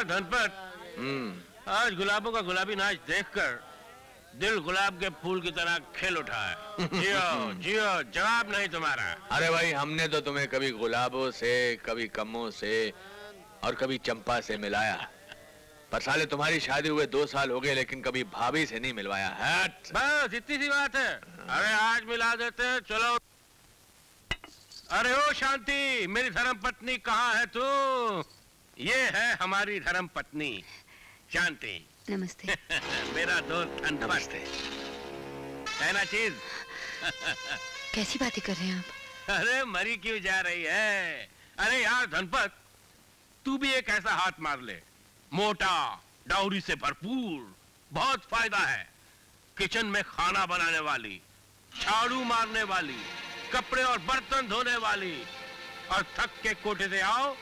क्या धनपत, आज गुलाबों का गुलाबी नाच देखकर दिल गुलाब के फूल की तरह खेल उठा है। जियो जियो, जवाब नहीं तुम्हारा। अरे भाई, हमने तो तुम्हें कभी गुलाबों से, कभी कमों से और कभी चंपा से मिलाया, पर साले तुम्हारी शादी हुए 2 साल हो गए लेकिन कभी भाभी से नहीं मिलवाया है। बस इतनी सी बात है। अरे आज मिला देते हैं, चलो। अरे ओ शांति, मेरी धर्म पत्नी कहाँ है तू? ये है हमारी धर्म पत्नी शांति। नमस्ते। मेरा दोस्त धनपत। है ना चीज? कैसी बातें कर रहे हैं आप? अरे मरी क्यों जा रही है? अरे यार धनपत, तू भी एक ऐसा हाथ मार ले, मोटा, डाउरी से भरपूर, बहुत फायदा है। किचन में खाना बनाने वाली, झाड़ू मारने वाली, कपड़े और बर्तन धोने वाली, और थक के कोठे से आओ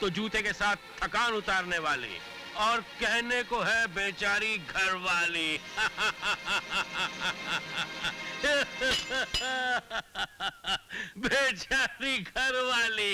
तो जूते के साथ थकान उतारने वाली, और कहने को है बेचारी घरवाली। बेचारी घरवाली।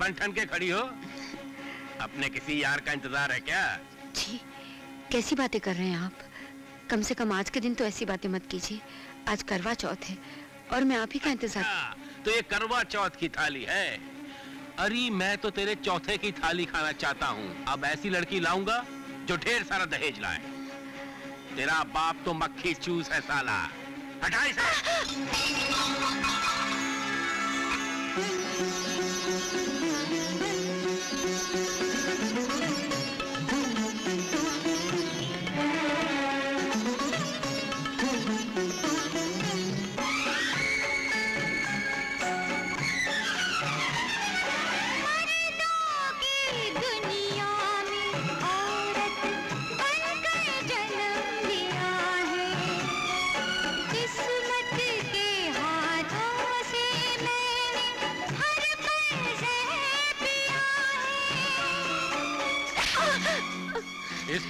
बनठन के खड़ी हो, अपने किसी यार का इंतजार है क्या? जी, कैसी बातें कर रहे हैं आप? कम से कम आज के दिन तो ऐसी बातें मत कीजिए। आज करवा चौथ है और मैं आप ही का इंतजार। तो ये करवा चौथ की थाली है? अरे मैं तो तेरे चौथे की थाली खाना चाहता हूँ। अब ऐसी लड़की लाऊंगा जो ढेर सारा दहेज लाए। तेरा बाप तो मक्खी चूस है साला। हटाई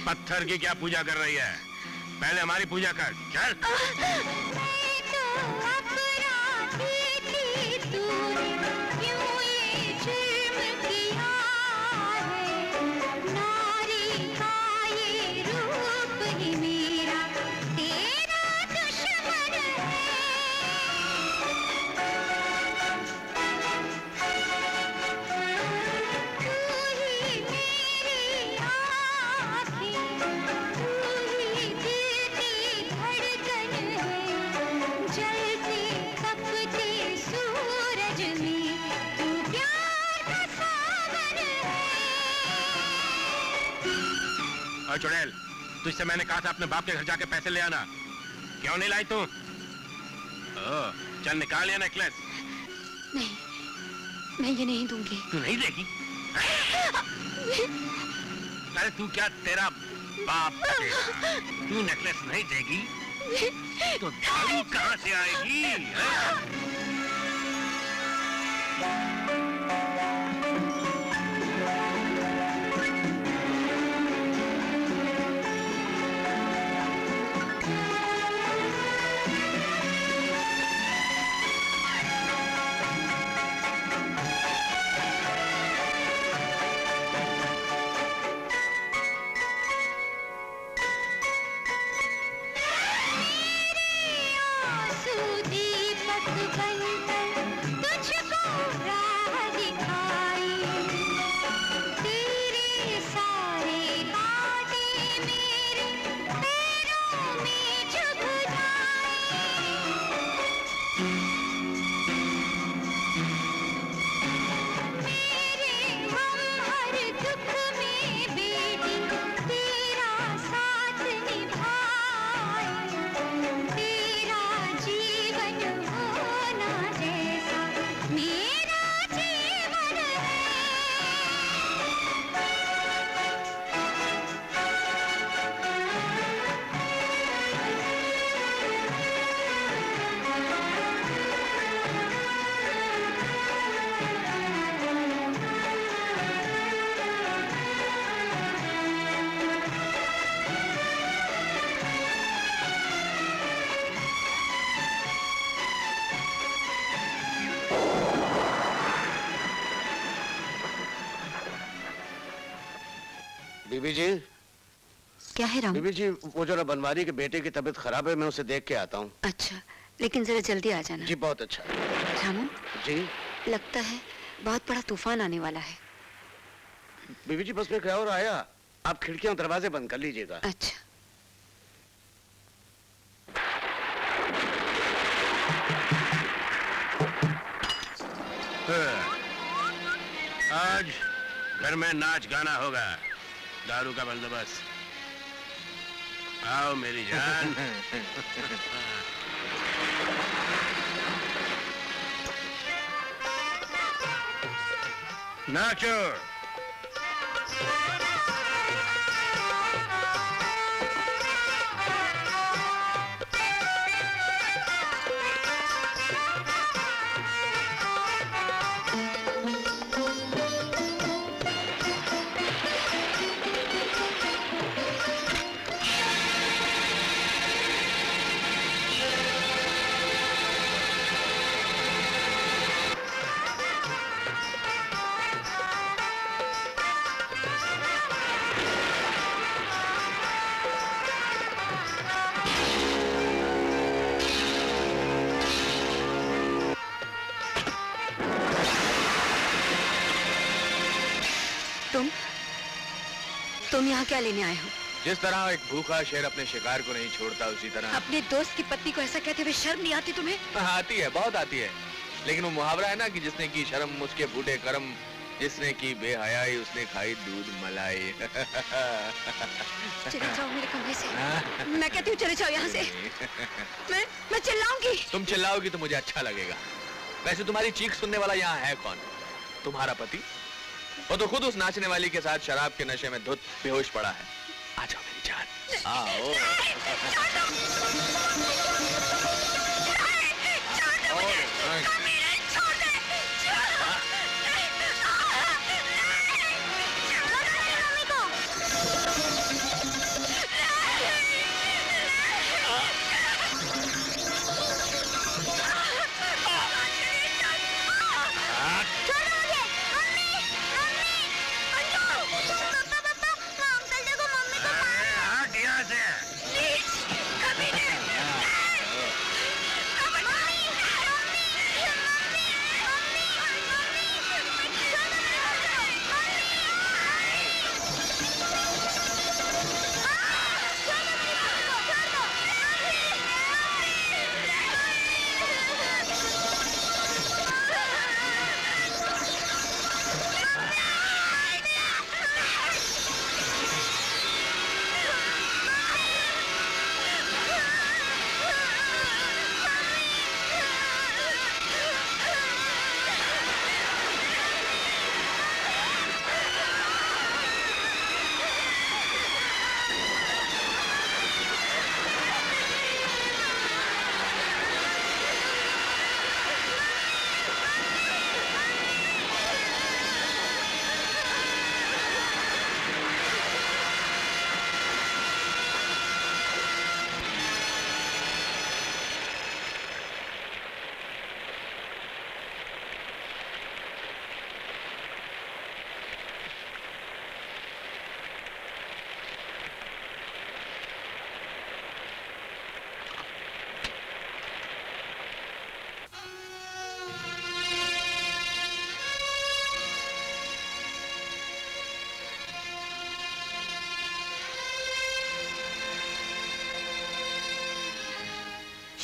पत्थर की क्या पूजा कर रही है? पहले हमारी पूजा कर। चल। चुड़ैल, तुझसे मैंने कहा था अपने बाप के घर जाके पैसे ले आना, क्यों नहीं लाई तू? चल निकाल ये नेकलेस। नहीं, मैं ये नहीं दूंगी। तू नहीं देगी? अरे तू क्या, तेरा बाप देगा। तू नेकलेस नहीं देगी तो दारू कहाँ से आएगी? है? बीबी जी। क्या है राम? बीबी जी वो जरा बनवारी के बेटे की तबीयत खराब है, मैं उसे देख के आता हूँ। अच्छा, लेकिन जरा जल्दी आ जाना। जी बहुत अच्छा। रामू जी, लगता है बहुत बड़ा तूफान आने वाला है। बीबी जी बस में क्या और आया, आप खिड़कियां और दरवाजे बंद कर लीजिएगा। अच्छा। आज घर में नाच गाना होगा, दारू का बंदोबस्त। आओ मेरी जान। नाचो। क्या लेने आए हो? जिस तरह एक भूखा शेर अपने शिकार को नहीं छोड़ता, उसी तरह अपने दोस्त की पत्नी को ऐसा कहते हुए शर्म नहीं आती तुम्हें? आती है, बहुत आती है, लेकिन वो मुहावरा है ना कि जिसने की शर्म उसके बूढ़े कर्म, जिसने की बेहयाई उसने खाई दूध मलाई। चले जाओ मेरे कमरे से। मैं कहती हूँ चले जाओ यहाँ से। मैं चिल्लाऊंगी। तुम चिल्लाओगी तो मुझे अच्छा लगेगा। वैसे तुम्हारी चीख सुनने वाला यहाँ है कौन? तुम्हारा पति। वो तो खुद उस नाचने वाली के साथ शराब के नशे में धुत बेहोश पड़ा है। आ जाओ मेरी जान, आओ।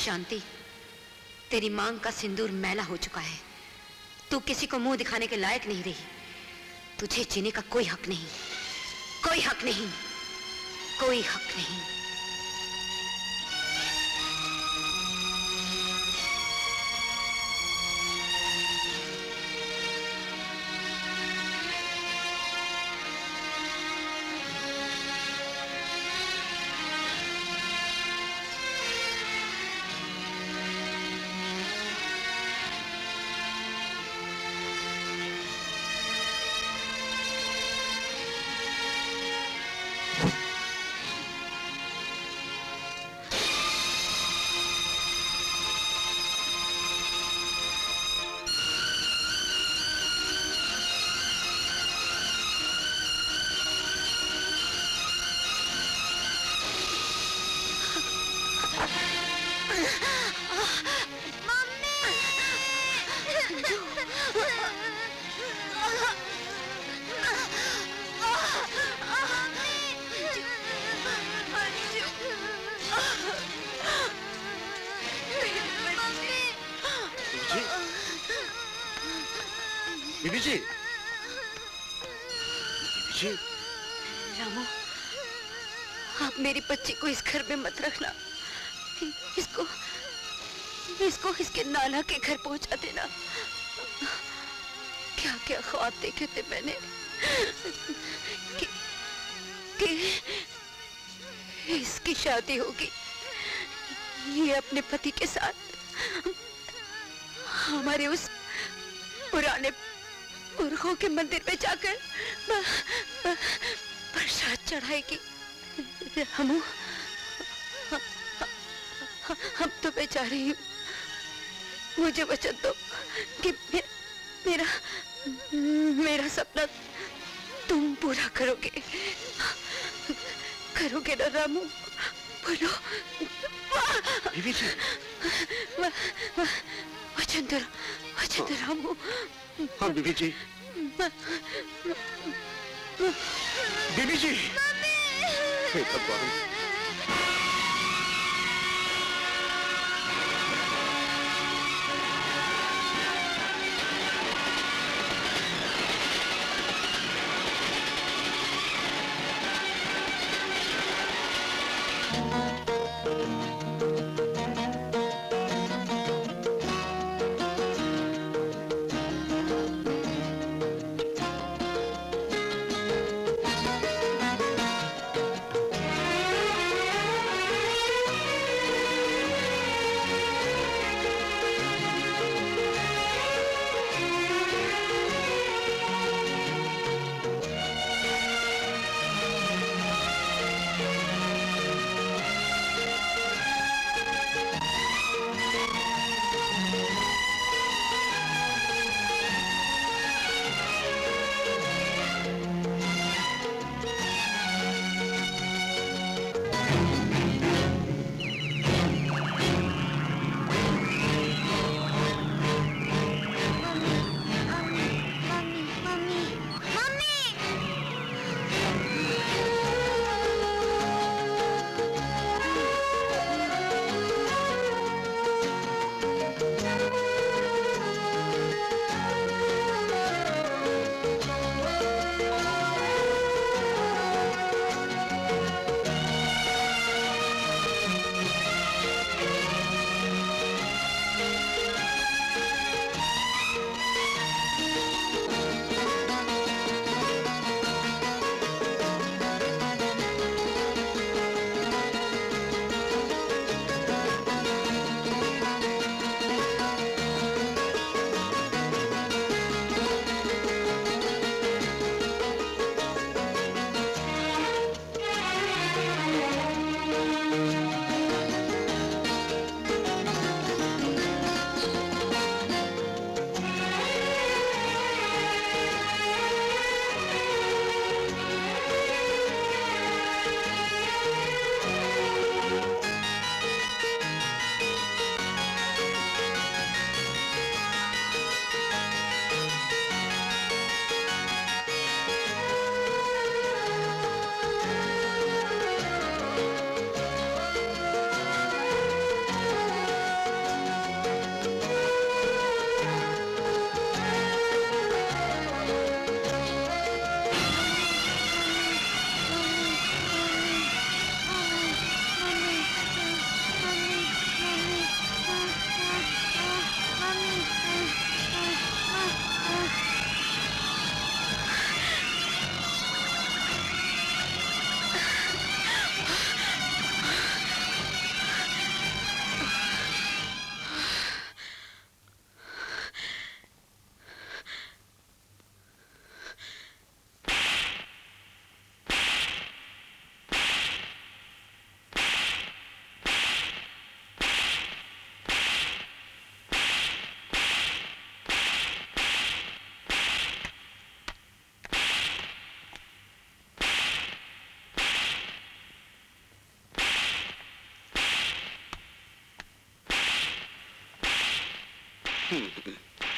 शांति, तेरी मांग का सिंदूर मैला हो चुका है। तू किसी को मुंह दिखाने के लायक नहीं रही। तुझे जीने का कोई हक नहीं, कोई हक नहीं, कोई हक नहीं। विजय, विजय। रामू, आप मेरी बच्ची को इस घर में मत रखना, इसको इसके नाना के घर पहुंचा देना। क्या क्या ख्वाब देखे थे मैंने कि इसकी शादी होगी, ये अपने पति के साथ हमारे उस पुराने पुरखों के मंदिर में जाकर प्रसाद चढ़ाएगी। रामू, हम तो बेचारी हूँ, मुझे वचन दो कि मेरा सपना तुम पूरा करोगे, करोगे ना रामू? बोलो। बीवी जी, वचन दो, वचन दो रामू। हाँ बीवी जी, बीवी जी।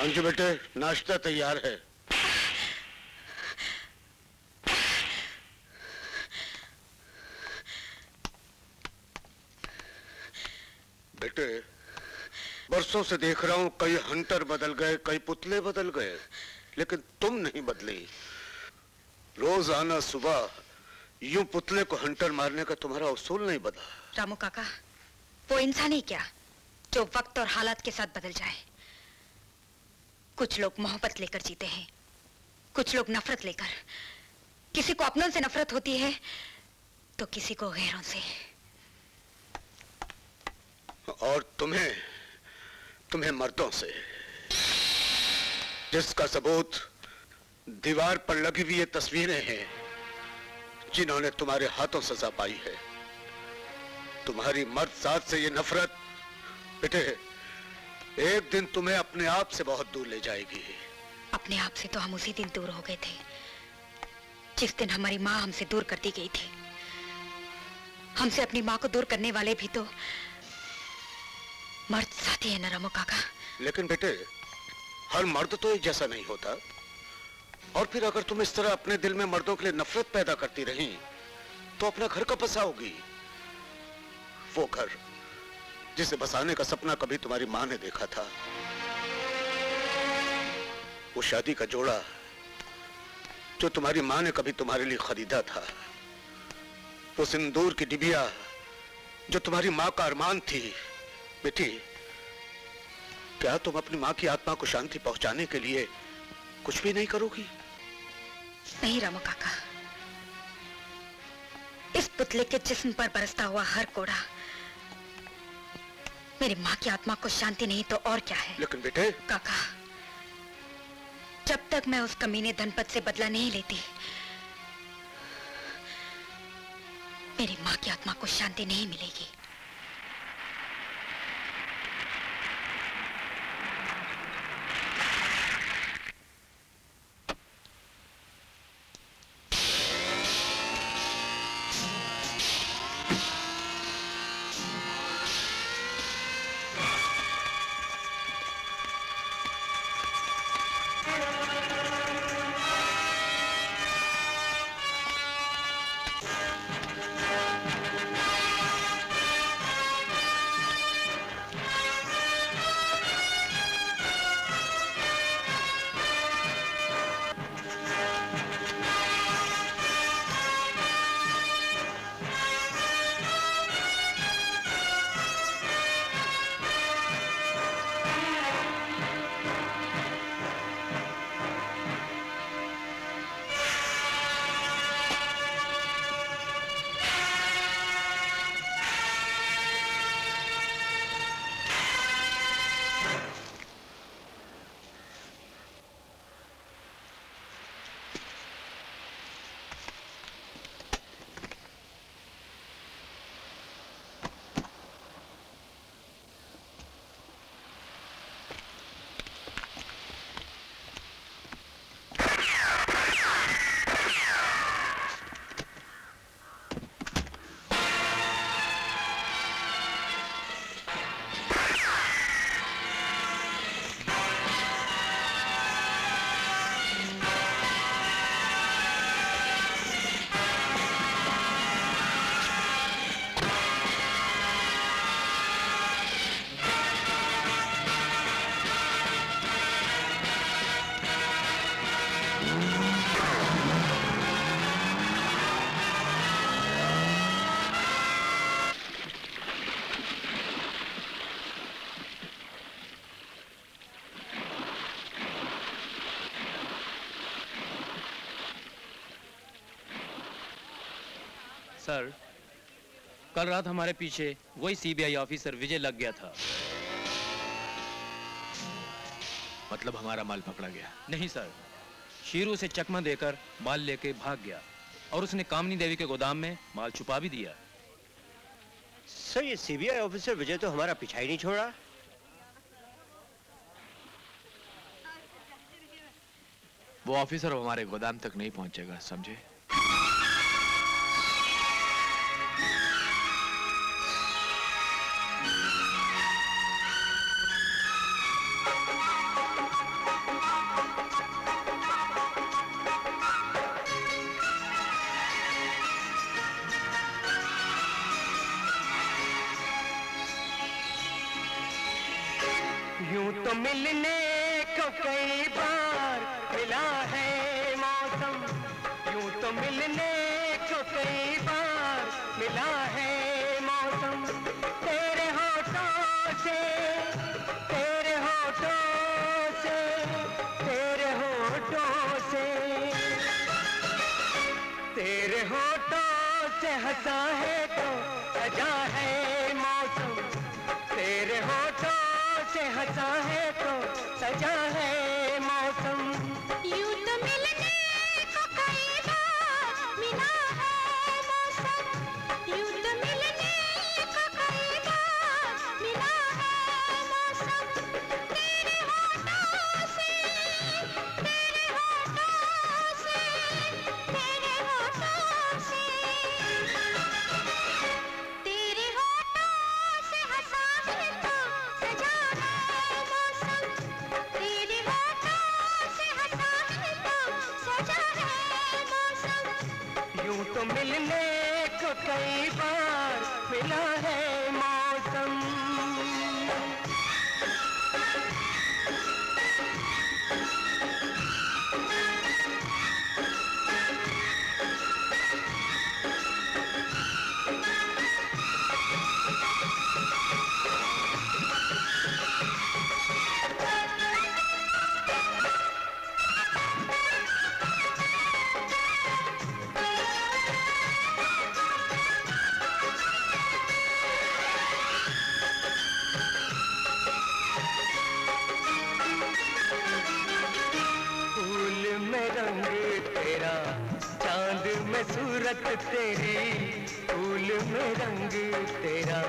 अंजू बेटे, नाश्ता तैयार है। बेटे, बरसों से देख रहा हूं, कई हंटर बदल गए, कई पुतले बदल गए, लेकिन तुम नहीं बदली। रोज आना सुबह, यूं पुतले को हंटर मारने का तुम्हारा उसूल नहीं बदला। रामू काका, वो इंसान ही क्या जो वक्त और हालात के साथ बदल जाए। कुछ लोग मोहब्बत लेकर जीते हैं, कुछ लोग नफरत लेकर। किसी को अपनों से नफरत होती है तो किसी को गैरों से। और तुम्हें मर्दों से, जिसका सबूत दीवार पर लगी हुई ये तस्वीरें हैं जिन्होंने तुम्हारे हाथों सजा पाई है। तुम्हारी मर्द साथ से ये नफरत, बेटे, एक दिन तुम्हें अपने आप से बहुत दूर ले जाएगी। अपने आप से तो हम उसी दिन दूर हो गए थे जिस दिन हमारी माँ हमसे दूर कर दी गई थी। हमसे अपनी माँ को दूर करने वाले भी तो मर्द साथी है ना रामू काका? लेकिन बेटे, हर मर्द तो एक जैसा नहीं होता। और फिर अगर तुम इस तरह अपने दिल में मर्दों के लिए नफरत पैदा करती रही तो अपना घर कब बसाओगी? वो घर जिसे बसाने का सपना कभी तुम्हारी माँ ने देखा था। वो शादी का जोड़ा जो तुम्हारी माँ ने कभी तुम्हारे लिए खरीदा था। वो सिंदूर की डिबिया जो तुम्हारी माँ का अरमान थी। बेटी, क्या तुम अपनी माँ की आत्मा को शांति पहुंचाने के लिए कुछ भी नहीं करोगी? नहीं रामू काका, इस पुतले के जिस्म पर बरसता हुआ हर कोड़ा मेरी माँ की आत्मा को शांति नहीं तो और क्या है। लेकिन बेटे काका, जब तक मैं उस कमीने धनपत से बदला नहीं लेती, मेरी माँ की आत्मा को शांति नहीं मिलेगी। सर, कल रात हमारे पीछे वही सीबीआई ऑफिसर विजय लग गया था। मतलब हमारा माल पकड़ा गया? नहीं सर, शीरू से चकमा देकर माल लेके भाग गया और उसने कामनी देवी के गोदाम में माल छुपा भी दिया। सर, ये सीबीआई ऑफिसर विजय तो हमारा पीछा ही नहीं छोड़ा। वो ऑफिसर हमारे गोदाम तक नहीं पहुंचेगा, समझे? मिलने को कई बार मिला है मौसम, यूं तो मिलने को कई बार मिला है मौसम। तेरे होठों से हंसा है तो सजा है मौसम, तेरे होठों से हंसा है तो सजा है मौसम। यूं तो मिलने को कई बार मिला है मौसम, यूं तो मिलने को कई बार मिला है मौसम। तेरे होठों से तेरे होठों से तेरे होठों से हंसा है तो सजा है मौसम, तेरे होठों से हंसा है तो सजा है मौसम। यूं तो मिलने को कई बार मिला है मौसम। फूल में रंग तेरा, चांद में सूरत तेरी। फूल में रंग तेरा,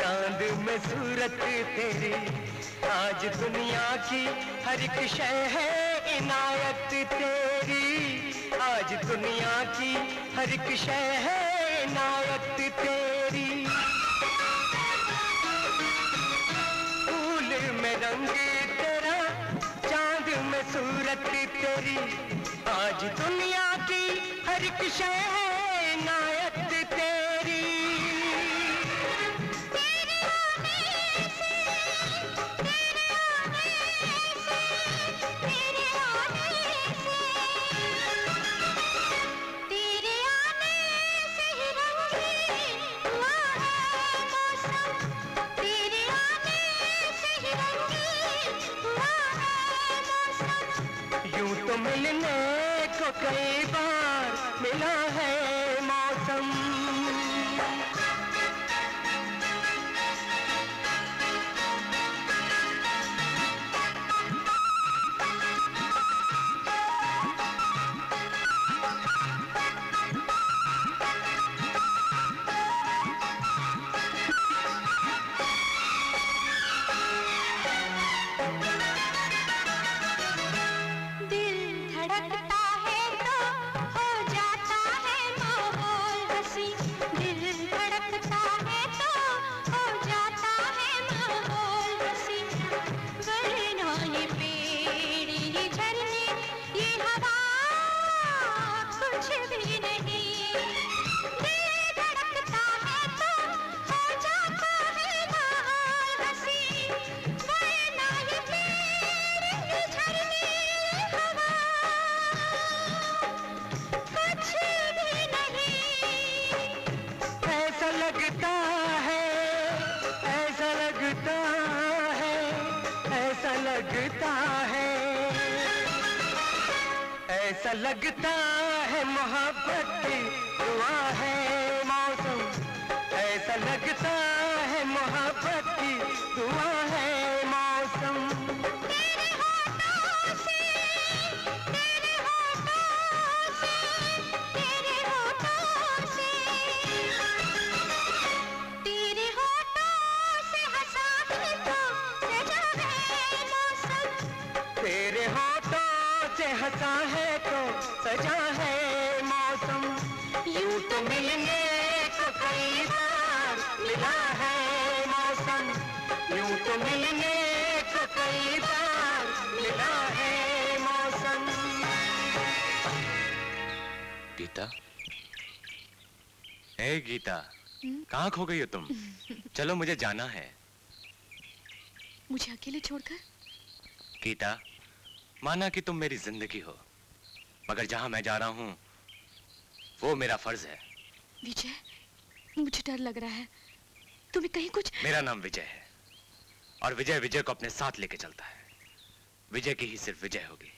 चांद में सूरत तेरी। आज दुनिया की हर एक शय है इनायत तेरी। आज दुनिया की हर एक शय है इनायत तेरी। फूल में रंग तेरा, चांद में सूरत तेरी। आज दुनिया की हर एक शय है इनायत तेरी। तेरे होने से तेरे होने से तेरे होने से तेरे आने से ही रंगी हुआ है मौसम, तेरे आने से ही रंगी हुआ है मौसम। यूं तो मिलने को कई बार मिला है मौसम। दिल धड़कता है तो हो जाता है माहौल हंसी, दिल धड़कता है तो हो जाता है माहौल हंसी। वरना ये पेड़ ये झरने ये हवा कुछ भी नहीं। दिल धड़कता है तो हो जाता है माहौल हंसी, वरना ये पेड़ ये झरने ये हवा कुछ भी नहीं। ऐसा लगता है, ऐसा लगता है, ऐसा लगता है, ऐसा लगता है मोहब्बत की दुआ है मौसम। ऐसा लगता है मोहब्बत की दुआ है मौसम। तेरे होठों से तेरे होठों से तेरे होठों से तेरे होठों से हंसा है तो सजा है मौसम, तेरे होठों से हंसा है तो सजा है मौसम। यूं तो मिलने को कई बार मिला है मौसम, यूं तो मिलने को कई बार मिला है मौसम। गीता, ए गीता, कहाँ खो गई हो तुम? चलो मुझे जाना है। मुझे अकेले छोड़कर? गीता, माना कि तुम मेरी जिंदगी हो, मगर जहां मैं जा रहा हूं वो मेरा फर्ज है। विजय, मुझे डर लग रहा है, तुम्हें कहीं कुछ। मेरा नाम विजय है और विजय विजय को अपने साथ लेके चलता है। विजय की ही सिर्फ विजय होगी।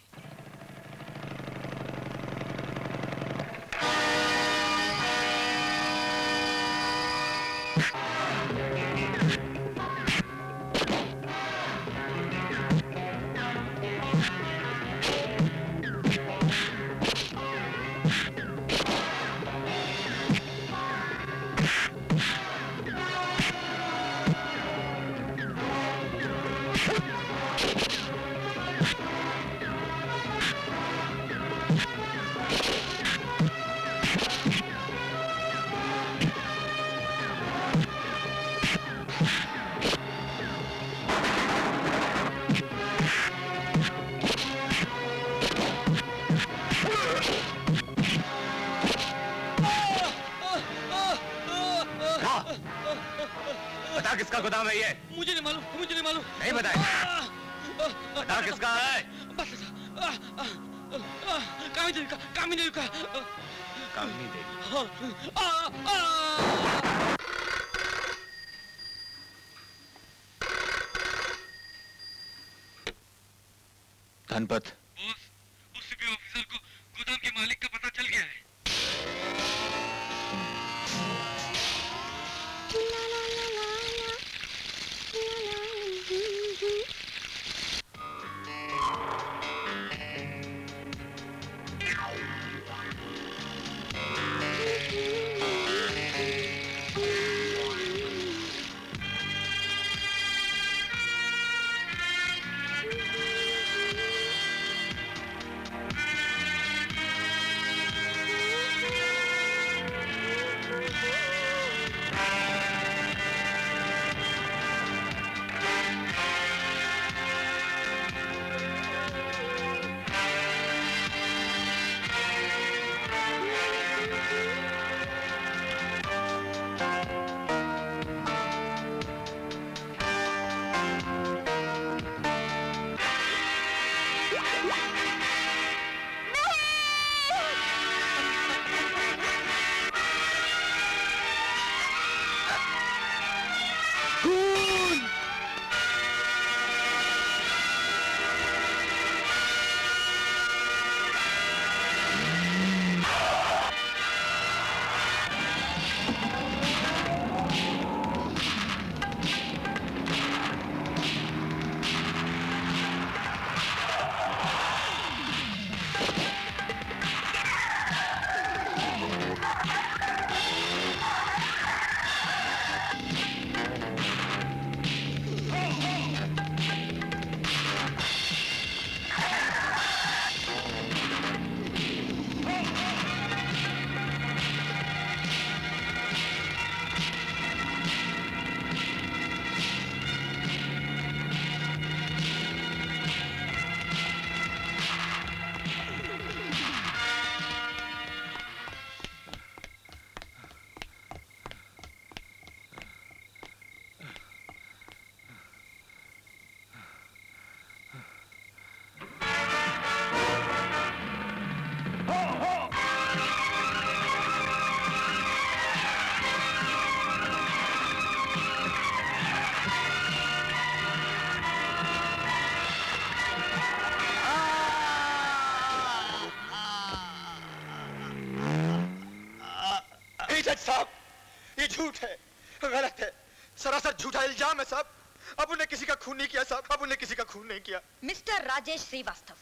मिस्टर राजेश श्रीवास्तव,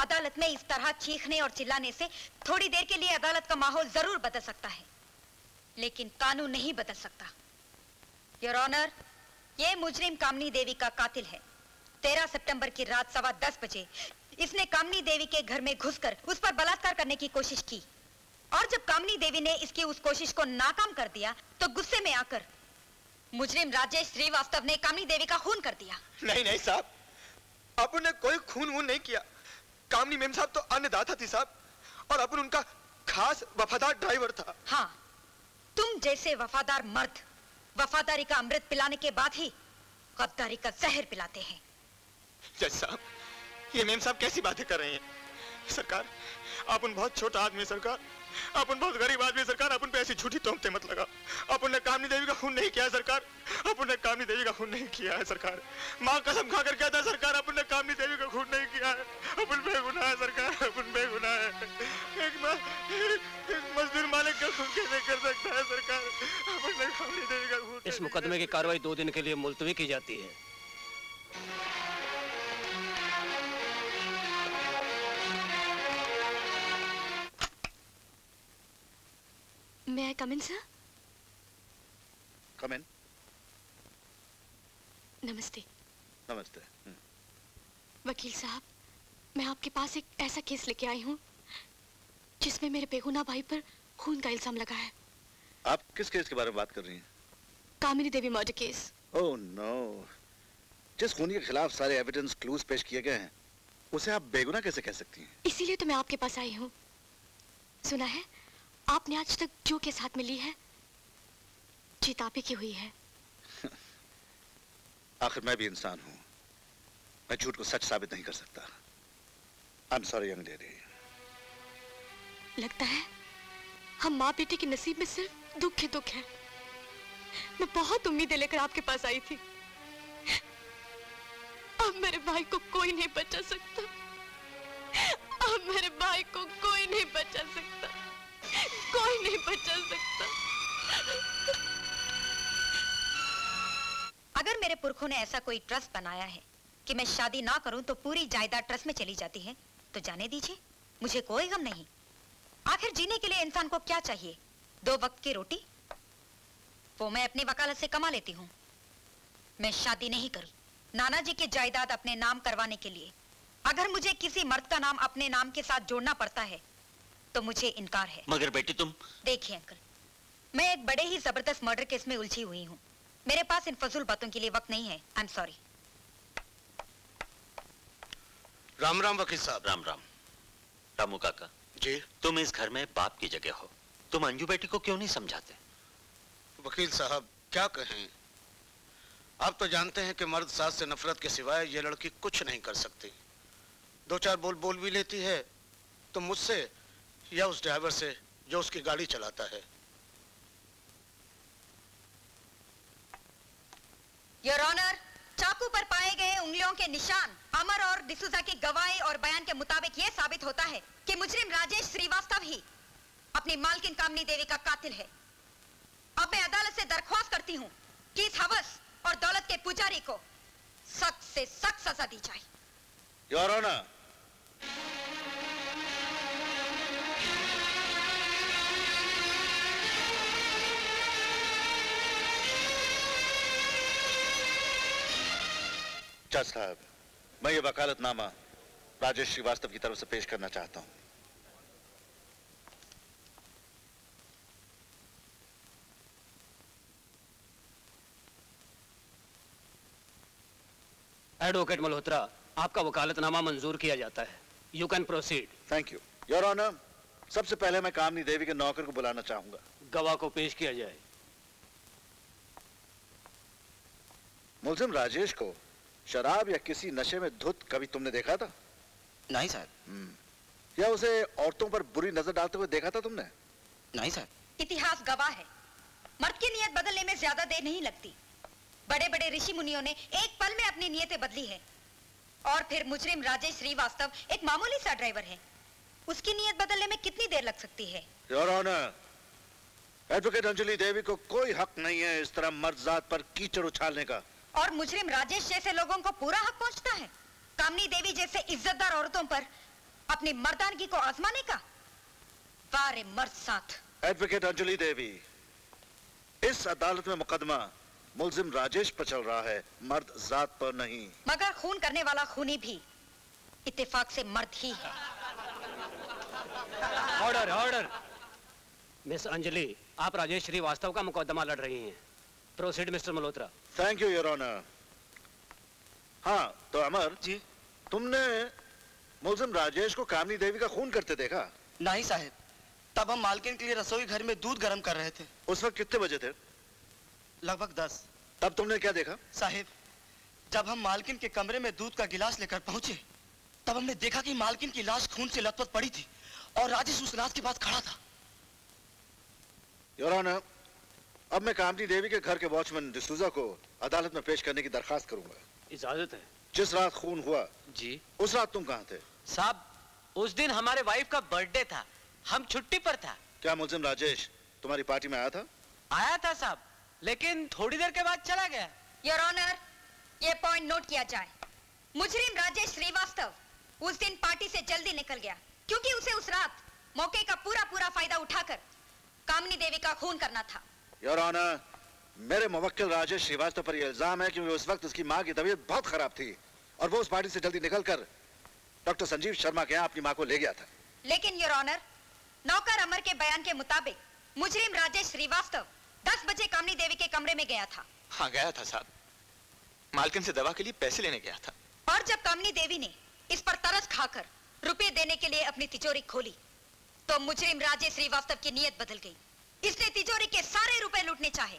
अदालत में इस तरह चीखने और चिल्लाने से थोड़ी देर के लिए अदालत का माहौल जरूर बदल सकता है, लेकिन कानून नहीं बदल सकता। योर ऑनर, ये मुजरिम कामनी देवी का कातिल है। 13 सितंबर की रात 10:15 बजे इसने कामनी देवी के घर में घुसकर उस पर बलात्कार करने की कोशिश की, और जब कामनी देवी ने इसकी उस कोशिश को नाकाम कर दिया तो गुस्से में आकर मुजरिम राजेश श्रीवास्तव ने कामनी देवी का खून कर दिया। नहीं नहीं साहब, अपन ने कोई खून नहीं किया। कामनी मेम साहब तो अन्नदाता थी साहब, और अपन उनका खास वफादार ड्राइवर था। हाँ, तुम जैसे वफादार मर्द वफादारी का अमृत पिलाने के बाद ही गद्दारी का जहर पिलाते हैं। जज साहब, ये मेम साहब कैसी बातें कर रही हैं सरकार? आप उन बहुत छोटा आदमी सरकार, आप उन बहुत गरीब आदमी सरकार, आप उन पे ऐसी झूठी तोमते मत लगा। आप उनने कामनी देवी का खून नहीं किया है सरकार, आप उनने कामनी देवी का खून नहीं किया है सरकार। माँ कसम खा कर कहता है सरकार, आप उनने कामनी देवी का खून नहीं किया है। आप उन बेगुनाह है सरकार, आप उन बेगुनाह है। एक मजदूर मालिक का खून कैसे कर सकता है सरकार? आप उनने कामनी देवी का खून। इस मुकदमे की कार्रवाई 2 दिन के लिए मुलतवी की जाती है। May I come in, sir? Come in. Namaste. Namaste. वकील साहब, मैं आपके पास एक ऐसा केस लेके आई हूँ जिसमें मेरे बेगुनाह भाई पर खून का इल्जाम लगा है। आप किस केस के बारे में बात कर रही हैं? Kamini Devi murder case. Oh no! जिस खूनी के खिलाफ सारे एविडेंस क्लूज पेश किए गए हैं, उसे आप बेगुनाह कैसे कह सकती हैं? इसीलिए तो मैं आपके पास आई हूँ। सुना है आपने आज तक जो के साथ में ली है, जीत आप ही की हुई है। आखिर मैं भी इंसान हूं, मैं झूठ को सच साबित नहीं कर सकता। I'm sorry young lady। लगता है हम माँ बेटे के नसीब में सिर्फ दुख ही दुख है। मैं बहुत उम्मीदें लेकर आपके पास आई थी, अब मेरे भाई को कोई नहीं बचा सकता। अब मेरे भाई को कोई नहीं बचा सकता, कोई नहीं बचा सकता। अगर मेरे पुरखों ने ऐसा कोई ट्रस्ट बनाया है कि मैं शादी ना करूं तो पूरी जायदाद ट्रस्ट में चली जाती है, तो जाने दीजिए, मुझे कोई गम नहीं। आखिर जीने के लिए इंसान को क्या चाहिए? 2 वक्त की रोटी, वो मैं अपनी वकालत से कमा लेती हूँ। मैं शादी नहीं करूं नाना जी की जायदाद अपने नाम करवाने के लिए। अगर मुझे किसी मर्द का नाम अपने नाम के साथ जोड़ना पड़ता है तो मुझे इनकार है। मगर बेटी तुम। देखिए अंकल, मैं एक बड़े ही जबरदस्त मर्डर केस में उलझी हुई हूँ। मेरे पास इन फजूल बातों के लिए वक्त नहीं है। I am sorry. Ram Ram वकील साहब। राम राम। रामू काका जी, तुम इस घर में बाप की जगह हो, तुम अंजू बेटी को क्यों नहीं समझाते? वकील साहब क्या कहें, आप तो जानते हैं कि मर्द सास से नफरत के सिवाय ये लड़की कुछ नहीं कर सकती। 2-4 बोल भी लेती है तो मुझसे या उस ड्राइवर से जो उसकी गाड़ी चलाता है। योर ऑनर, चाकू पर पाए गए उंगलियों के निशान, अमर और डिसूजा की गवाही और बयान के मुताबिक यह साबित होता है कि मुजरिम राजेश श्रीवास्तव ही अपनी मालकिन कामनी देवी का कातिल है। अब मैं अदालत से दरख्वास्त करती हूँ कि इस हवस और दौलत के पुजारी को सख्त से सख्त सजा दी जाए। Your honour. जज साहब, मैं ये वकालतनामा राजेश श्रीवास्तव की तरफ से पेश करना चाहता हूं। एडवोकेट मल्होत्रा, आपका वकालतनामा मंजूर किया जाता है। You can proceed. Thank you. Your honour, सबसे पहले मैं कामनी देवी के नौकर को बुलाना चाहूंगा। गवाह को पेश किया जाए। मुलजिम राजेश को शराब या किसी नशे में धुत कभी तुमने देखा था? नहीं सर। या उसे औरतों पर बुरी नजर डालते हुए देखा था तुमने? नहीं सर। इतिहास गवाह है, मर्द की नियत बदलने में ज्यादा देर नहीं लगती। बड़े बड़े ऋषि मुनियों ने एक पल में अपनी नियतें बदली है, और फिर मुजरिम राजेश श्रीवास्तव एक मामूली सा ड्राइवर है, उसकी नियत बदलने में कितनी देर लग सकती है? Your honour, advocate Anjali Devi को कोई हक नहीं है इस तरह मर्दजात पर कीचड़ उछालने का। और मुजरिम राजेश जैसे लोगों को पूरा हक पहुंचता है कामनी देवी जैसे इज्जतदार औरतों पर अपनी मर्दानगी को आजमाने का? वारे मर्द साथ। एडवोकेट अंजलि देवी, इस अदालत में मुकदमा मुलजिम राजेश पर चल रहा है, मर्द जात पर नहीं। मगर खून करने वाला खूनी भी इत्तेफाक से मर्द ही है। Order, order. मिस अंजलि, आप राजेश श्रीवास्तव का मुकदमा लड़ रही हैं। Proceed mister Malhotra. Thank you your honour. हाँ तो अमर जी, तुमने मुलजिम राजेश को कामनी देवी का खून करते देखा? नहीं साहब, तब हम मालकिन के लिए रसोई घर में दूध गर्म कर रहे थे। उस वक्त कितने बजे थे? लगभग 10। तब तुमने क्या देखा? साहब, जब हम मालकिन के कमरे में दूध का गिलास लेकर पहुंचे तब हमने देखा कि मालकिन की लाश खून से लथपथ पड़ी थी और राजेश उस लाश के पास खड़ा था। योर ऑनर, अब मैं कामनी देवी के घर के वॉचमैन डिसूजा को अदालत में पेश करने की दरखास्त करूंगा। इजाजत है? जिस रात खून हुआ जी, उस रात तुम कहाँ थे? साहब, उस दिन हमारे वाइफ का बर्थडे था, हम छुट्टी पर था। क्या मुलजिम राजेश तुम्हारी पार्टी में आया था? आया था साहब, लेकिन थोड़ी देर के बाद चला गया। योर ऑनर, ये पॉइंट नोट किया जाए। मुजरिम राजेश श्रीवास्तव उस दिन पार्टी से जल्दी निकल गया क्योंकि उसे उस रात मौके का पूरा फायदा उठाकर कामनी देवी का खून करना था। योर ऑनर, मेरे मुवक्किल राजेश श्रीवास्तव पर यह इल्जाम है क्योंकि उस वक्त उसकी माँ की तबीयत बहुत खराब थी और वो उस पार्टी से जल्दी निकलकर डॉक्टर संजीव शर्मा के यहाँ अपनी माँ को ले गया था। लेकिन योर ऑनर, नौकर अमर के बयान के मुताबिक मुजरिम राजेश श्रीवास्तव 10 बजे कामनी देवी के कमरे में गया था। हाँ गया था साहब, मालकिन से दवा के लिए पैसे लेने गया था। और जब कामनी देवी ने इस पर तरस खाकर रुपए देने के लिए अपनी तिजोरी खोली तो मुजरिम राजेश श्रीवास्तव की नीयत बदल गई। इसने तिजोरी के सारे रुपए लूटने चाहे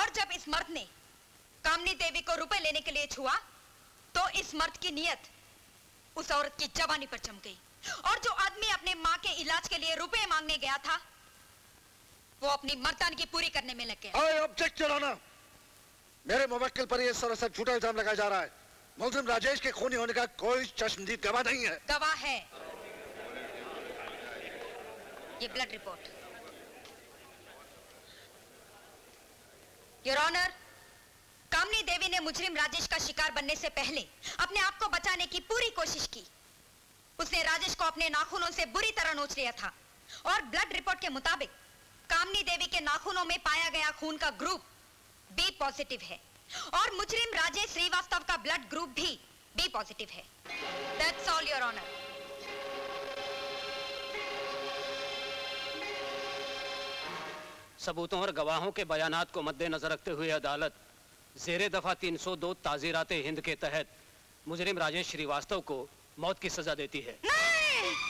और जब इस मर्द ने कामनी देवी को रुपए लेने के लिए छुआ तो इस मर्द की नीयत उस औरत की जवानी पर चम गई और जो आदमी अपने माँ के इलाज के लिए रुपए मांगने गया था वो अपनी मर्दानगी पूरी करने में लग गया। ऑब्जेक्ट योर ऑनर, मेरे मुवक्किल पर यह सरासर झूठा इल्जाम लगाया जा रहा है। मुलजिम राजेश के खूनी होने का कोई चश्मदीद गवाह नहीं है। गवाह है, ये blood report. Your honour, Kamini Devi ने मुजरिम राजेश का शिकार बनने से पहले अपने आप को बचाने की पूरी कोशिश की। उसने राजेश को अपने नाखूनों से बुरी तरह नोच लिया था और ब्लड रिपोर्ट के मुताबिक कामनी देवी के नाखूनों में पाया गया खून का ग्रुप बी पॉजिटिव है और मुजरिम राजेश श्रीवास्तव का ब्लड ग्रुप भी बी पॉजिटिव है। That's all your honour. सबूतों और गवाहों के बयानात को मद्देनजर रखते हुए अदालत जेरे दफा 302 ताजीरात हिंद के तहत मुजरिम राजेश श्रीवास्तव को मौत की सजा देती है। नहीं! माँ!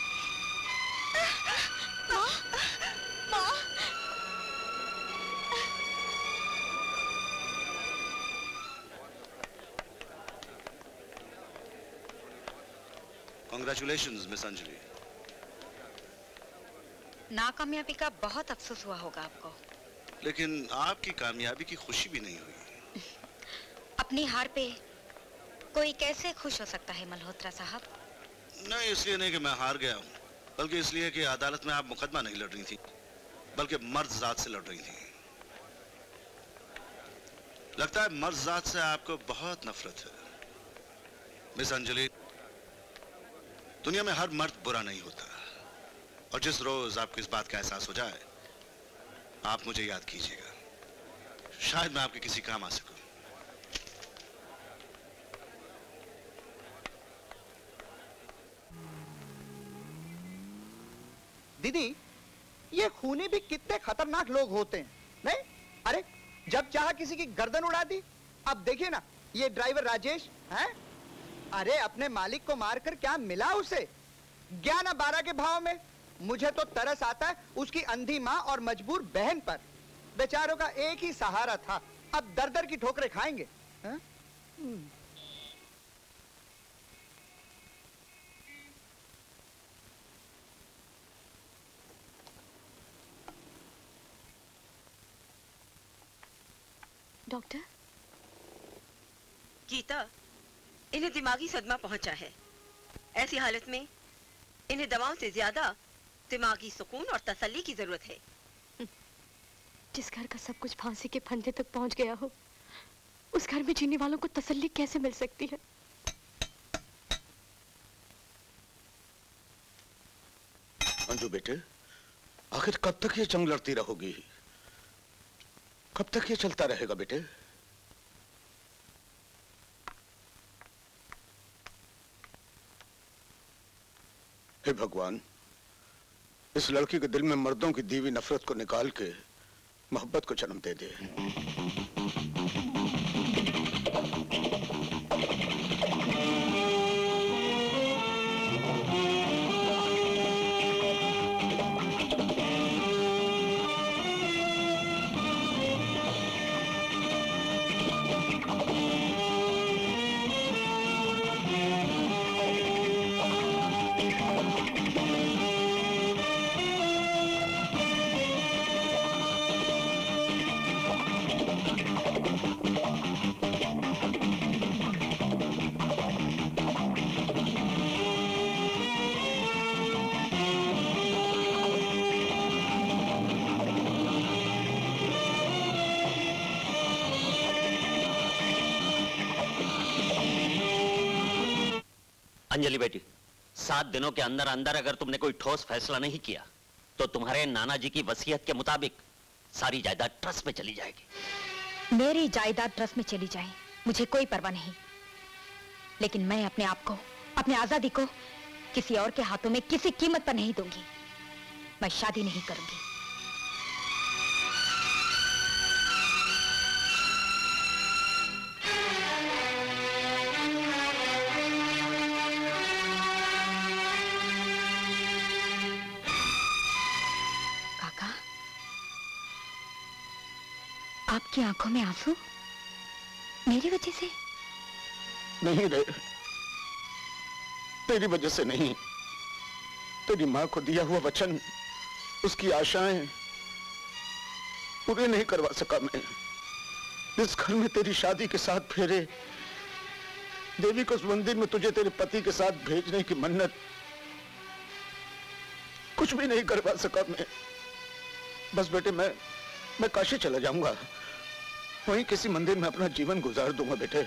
Congratulations, Miss Anjali. नाकामयाबी का बहुत अफसोस हुआ होगा आपको, लेकिन आपकी कामयाबी की खुशी भी नहीं हुई। अपनी हार पे कोई कैसे खुश हो सकता है मल्होत्रा साहब? नहीं, इसलिए नहीं कि मैं हार गया हूँ, बल्कि इसलिए कि अदालत में आप मुकदमा नहीं लड़ रही थी, बल्कि मर्दजात से लड़ रही थी। लगता है मर्दजात से आपको बहुत नफरत है। मिस अंजलि, दुनिया में हर मर्द बुरा नहीं होता और जिस रोज आपको इस बात का एहसास हो जाए आप मुझे याद कीजिएगा, शायद मैं आपके किसी काम आ सकूं। दीदी, ये खूनी भी कितने खतरनाक लोग होते हैं, नहीं? अरे जब चाहा किसी की गर्दन उड़ा दी। अब देखिए ना, ये ड्राइवर राजेश हैं? अरे अपने मालिक को मारकर क्या मिला उसे? 11-12 के भाव में। मुझे तो तरस आता है उसकी अंधी माँ और मजबूर बहन पर। बेचारों का एक ही सहारा था, अब दर-दर की ठोकरें खाएंगे। डॉक्टर गीता, इन्हें दिमागी सदमा पहुंचा है। ऐसी हालत में इन्हें दवाओं से ज्यादा दिमागी सुकून और तसल्ली की जरूरत है। जिस घर का सब कुछ फांसी के फंदे तक पहुंच गया हो, उस घर में जीने वालों को तसल्ली कैसे मिल सकती है? अंजू बेटे, आखिर कब तक ये जंग लड़ती रहोगी? कब तक ये चलता रहेगा बेटे? हे भगवान, इस लड़की के दिल में मर्दों की दीवी नफरत को निकाल के मोहब्बत को जन्म दे दे। अंजलि बेटी, 7 दिनों के अंदर अंदर अगर तुमने कोई ठोस फैसला नहीं किया तो तुम्हारे नाना जी की वसीयत के मुताबिक सारी जायदाद ट्रस्ट में चली जाएगी। मेरी जायदाद ट्रस्ट में चली जाए, मुझे कोई परवाह नहीं, लेकिन मैं अपने आप को, अपनी आजादी को किसी और के हाथों में किसी कीमत पर नहीं दूंगी। मैं शादी नहीं करूंगी। आपकी आंखों में आंसू मेरी वजह से नहीं रे, तेरी वजह से नहीं। तेरी मां को दिया हुआ वचन, उसकी आशाएं पूरे नहीं करवा सका मैं। इस घर में तेरी शादी के साथ फेरे, देवी को उस मंदिर में तुझे तेरे पति के साथ भेजने की मन्नत, कुछ भी नहीं करवा सका मैं। बस बेटे मैं काशी चला जाऊंगा, वहीं किसी मंदिर में अपना जीवन गुजार दूंगा बेटे।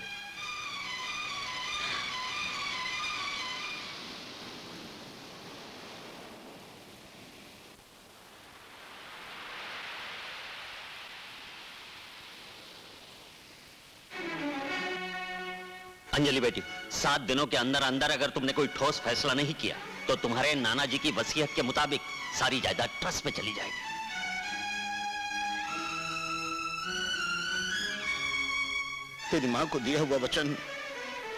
अंजलि बेटी, 7 दिनों के अंदर अंदर अगर तुमने कोई ठोस फैसला नहीं किया तो तुम्हारे नाना जी की वसीयत के मुताबिक सारी जायदाद ट्रस्ट में चली जाएगी। तेरी मां को दिया हुआ वचन,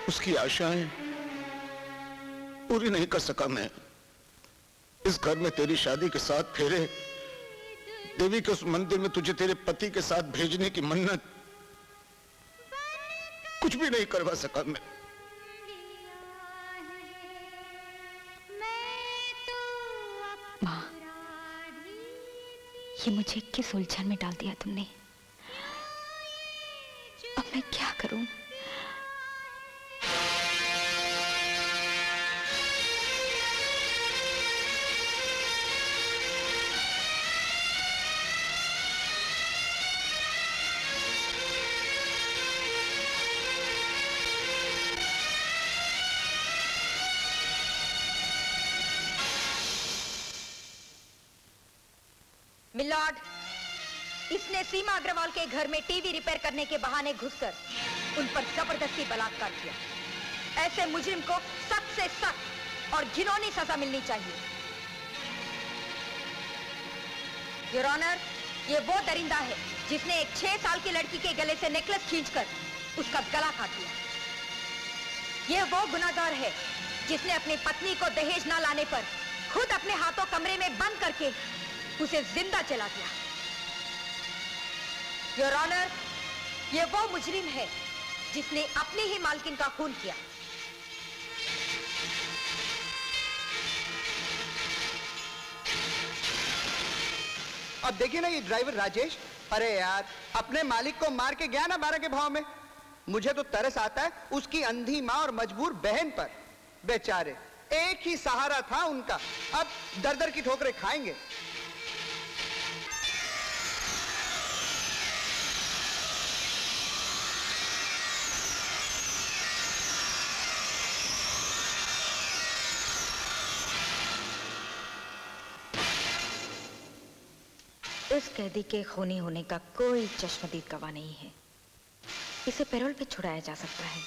उसकी आशाएं पूरी नहीं कर सका मैं। इस घर में तेरी शादी के साथ फेरे, देवी के उस मंदिर में तुझे तेरे पति के साथ भेजने की मन्नत, कुछ भी नहीं करवा सका मैं। मां, ये मुझे किस उलझन में डाल दिया तुमने? अब मैं क्या करूं? मिलॉर्ड, इसने सीमा अग्रवाल के घर में टीवी रिपेयर करने के बहाने घुसकर उन पर जबरदस्ती बलात्कार किया। ऐसे मुजरिम को सख्त से सख्त और घिनौनी सजा मिलनी चाहिए। योर ऑनर, ये वो दरिंदा है जिसने एक 6 साल की लड़की के गले से नेकलेस खींचकर उसका गला काट दिया। ये वो गुनाहगार है जिसने अपनी पत्नी को दहेज न लाने पर खुद अपने हाथों कमरे में बंद करके उसे जिंदा जला दिया। योर ऑनर, ये वो मुजरिम है जिसने अपनी ही मालकिन का खून किया। अब देखिए ना ये ड्राइवर राजेश, अरे यार, अपने मालिक को मार के गया ना 12 के भाव में। मुझे तो तरस आता है उसकी अंधी मां और मजबूर बहन पर। बेचारे, एक ही सहारा था उनका, अब दर दर की ठोकरें खाएंगे। इस कैदी के खूनी होने का कोई चश्मदीद गवाह नहीं है। इसे पैरोल पे छुड़ाया जा सकता है।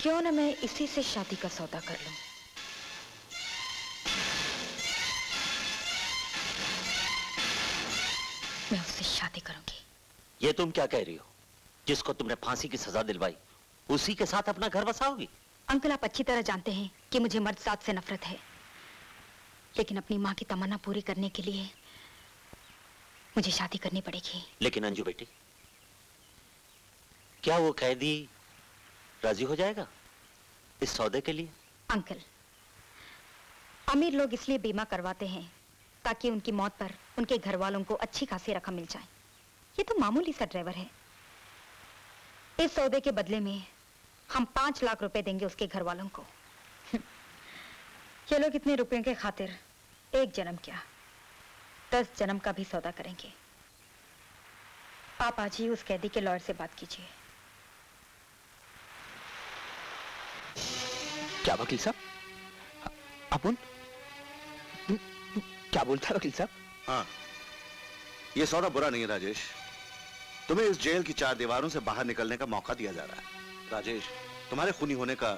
क्यों न मैं इसी से शादी का सौदा कर लूं? मैं उससे शादी करूंगी। ये तुम क्या कह रही हो? जिसको तुमने फांसी की सजा दिलवाई, उसी के साथ अपना घर बसाओगी? अंकल, आप अच्छी तरह जानते हैं कि मुझे मर्द जात से नफरत है, लेकिन अपनी माँ की तमन्ना पूरी करने के लिए मुझे शादी करनी पड़ेगी। लेकिन अंजू बेटी, क्या वो कैदी राजी हो जाएगा इस सौदे के लिए? अंकल, अमीर लोग इसलिए बीमा करवाते हैं ताकि उनकी मौत पर उनके घर वालों को अच्छी खासी रकम मिल जाए। ये तो मामूली सा ड्राइवर है। इस सौदे के बदले में हम 5 लाख रुपए देंगे उसके घर वालों को। ये लोग इतने रुपयों के खातिर एक जन्म क्या 10 जन्म का भी सौदा करेंगे। आप आज ही उस कैदी के लॉयर से बात कीजिए। क्या वकील साहब, अपन क्या बोलता है वकील साहब? हाँ, ये सौदा बुरा नहीं है राजेश। तुम्हें इस जेल की चार दीवारों से बाहर निकलने का मौका दिया जा रहा है। राजेश, तुम्हारे खूनी होने का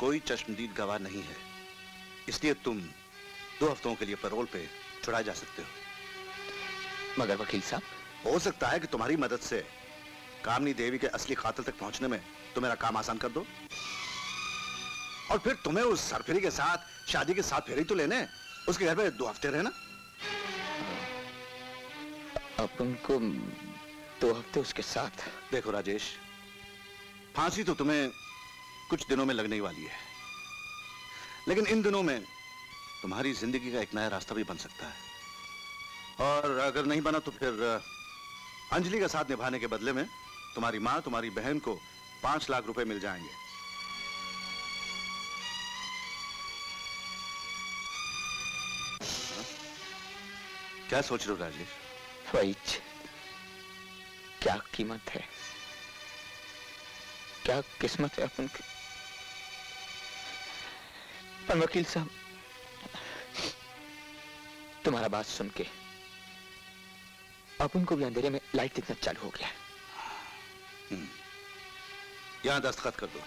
कोई चश्मदीद गवाह नहीं है, इसलिए तुम 2 हफ्तों के लिए पैरोल पे छुड़ाए जा सकते हो। मगर वकील साहब, हो सकता है कि तुम्हारी मदद से कामनी देवी के असली कातिल तक पहुंचने में तुम मेरा काम आसान कर दो, और फिर तुम्हें उस सरफिरी के साथ शादी के साथ फेरी तो लेने, उसके घर पे 2 हफ्ते रहना। अपन को 2 हफ्ते उसके साथ? देखो राजेश, फांसी तो तुम्हें कुछ दिनों में लगने वाली है, लेकिन इन दिनों में तुम्हारी जिंदगी का एक नया रास्ता भी बन सकता है, और अगर नहीं बना तो फिर अंजलि का साथ निभाने के बदले में तुम्हारी माँ, तुम्हारी बहन को 5 लाख रुपए मिल जाएंगे। क्या सोच रहे हो राजेश? ख्वाहिश, क्या कीमत है, क्या किस्मत है अपन की। पर वकील साहब, तुम्हारा बात सुन के अपन को भी अंधेरे में लाइट दिखना चालू हो गया है। यहां दस्तखत कर दो।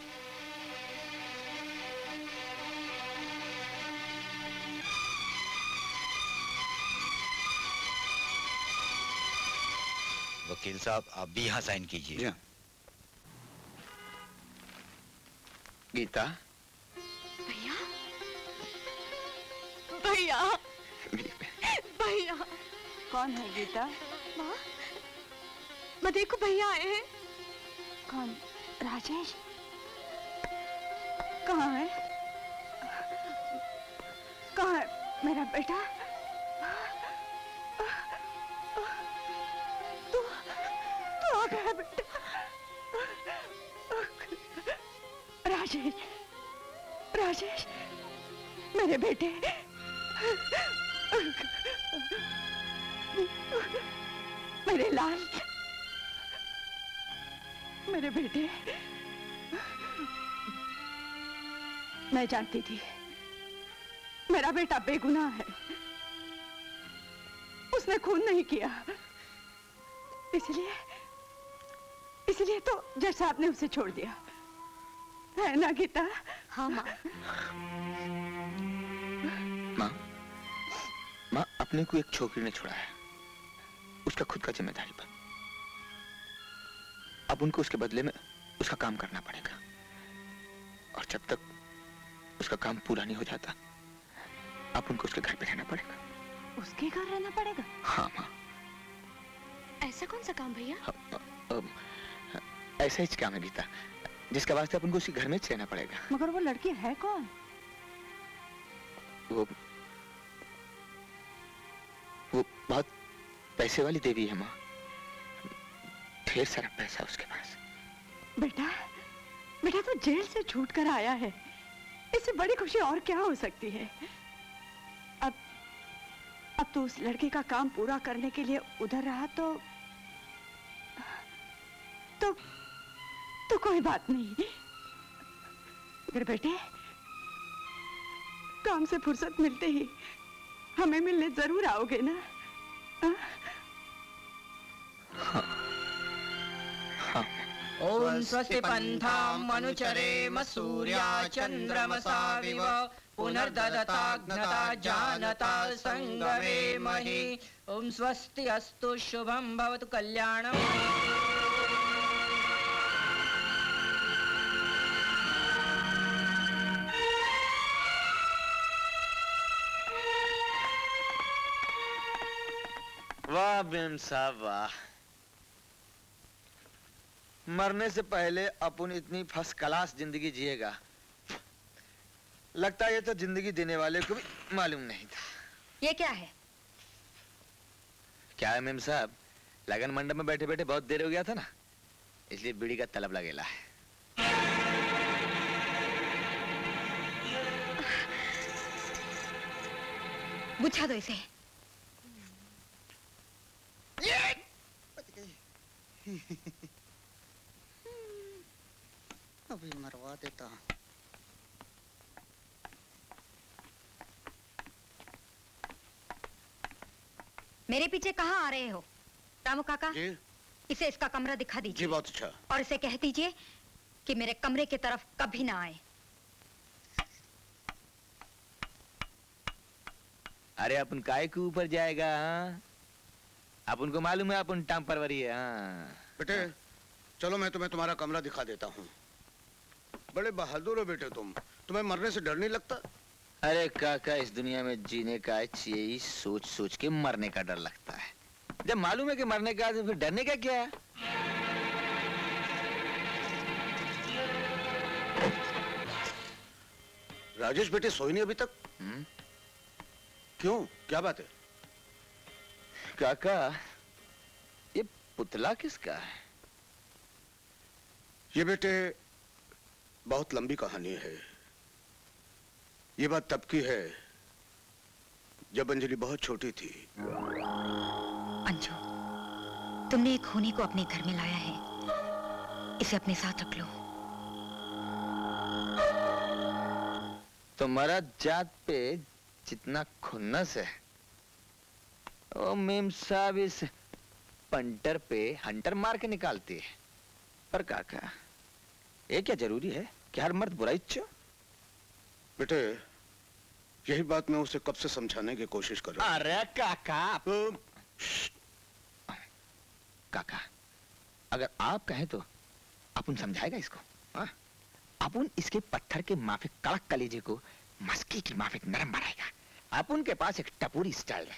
वकील साहब, आप भी यहां साइन कीजिए। गीता भैया, भैया, भैया। कौन है गीता? माँ, मैं देखो भैया आए हैं। कौन? राजेश कहाँ है? कहाँ है मेरा बेटा? तू आ गया बेटा। राजेश, राजेश, मेरे बेटे। मेरे लाल, मेरे बेटे। मैं जानती थी मेरा बेटा बेगुनाह है, उसने खून नहीं किया, इसलिए तो जज साहब ने उसे छोड़ दिया है ना गीता? हाँ माँ। माँ, अपने को एक छोकरी ने छोड़ा है, उसका खुद का जिम्मेदारी पर। अब उनको उसके बदले में उसका काम करना पड़ेगा, और जब तक उसका काम पूरा नहीं हो जाता, अब उनको उसके घर पे रहना पड़ेगा। उसके घर रहना पड़ेगा? हाँ माँ। ऐसा कौन सा काम भैया? ऐसा ही काम है गीता, जिसका वास्ते अपन को उसी घर में रहना पड़ेगा। मगर वो लड़की है कौन? वो बहुत पैसे वाली देवी है माँ, ढेर सारा पैसा उसके पास। बेटा, बेटा तो जेल से छूट कर आया है, इससे बड़ी खुशी और क्या हो सकती है? अब तो उस लड़के का काम पूरा करने के लिए उधर रहा तो कोई बात नहीं। अगर बेटे, काम से फुर्सत मिलते ही हमें मिलने जरूर आओगे ना? हाँ, हाँ। ओम स्वस्ति पंथाम अनुचरेम सूर्या चंद्रमसा विव पुनर्ददताग्नता जानता संगमे महि। ओम स्वस्ति अस्तु शुभम भवतु कल्याणम। वाह बेम साहब वाह, मरने से पहले अपन इतनी फर्स्ट क्लास जिंदगी जिएगा, लगता है ये तो जिंदगी देने वाले को भी मालूम नहीं था। ये क्या है? क्या है मेम साहब, लगन मंडप में बैठे बैठे बहुत देर हो गया था ना, इसलिए बीड़ी का तलब लगेला है। बुझा दो इसे। अभी मरवा देता हूं। मेरे पीछे कहाँ आ रहे हो? रामू काका जी? इसे इसका कमरा दिखा दीजिए। जी बहुत अच्छा। और इसे कह दीजिए कि मेरे कमरे की तरफ कभी ना आए। अरे अपन काय के ऊपर जाएगा? अपन को मालूम है अपन टांग परवरी है। बेटे चलो मैं तुम्हें तुम्हारा कमरा दिखा देता हूँ। बड़े बहादुर हो बेटे तुम, तुम्हें मरने से डर नहीं लगता? अरे काका इस दुनिया में जीने का यही सोच सोच के मरने का डर लगता है। जब मालूम है कि मरने का तो फिर डरने का क्या है? राजेश बेटे सोई नहीं अभी तक? क्यों क्या बात है? काका ये पुतला किसका है? ये बेटे बहुत लंबी कहानी है। ये बात तब की है जब अंजलि बहुत छोटी थी। अंजू, तुमने एक खूनी को अपने घर में लाया है, इसे अपने साथ रख लो। तुम्हारा जात पे जितना खुन्नस है वो मेम साहब इस पंटर पे हंटर मार के निकालती है। पर काका ये क्या जरूरी है कि हर मर्द बुराई चो? बेटे यही बात मैं उसे कब से समझाने की कोशिश कर रहा हूं। अरे काका काका अगर आप कहें तो अपुन समझाएगा इसको। अपुन इसके पत्थर के माफिक कड़क कलेजे को मस्की की माफिक नरम बनाएगा। अपुन के पास एक टपूरी स्टाइल है।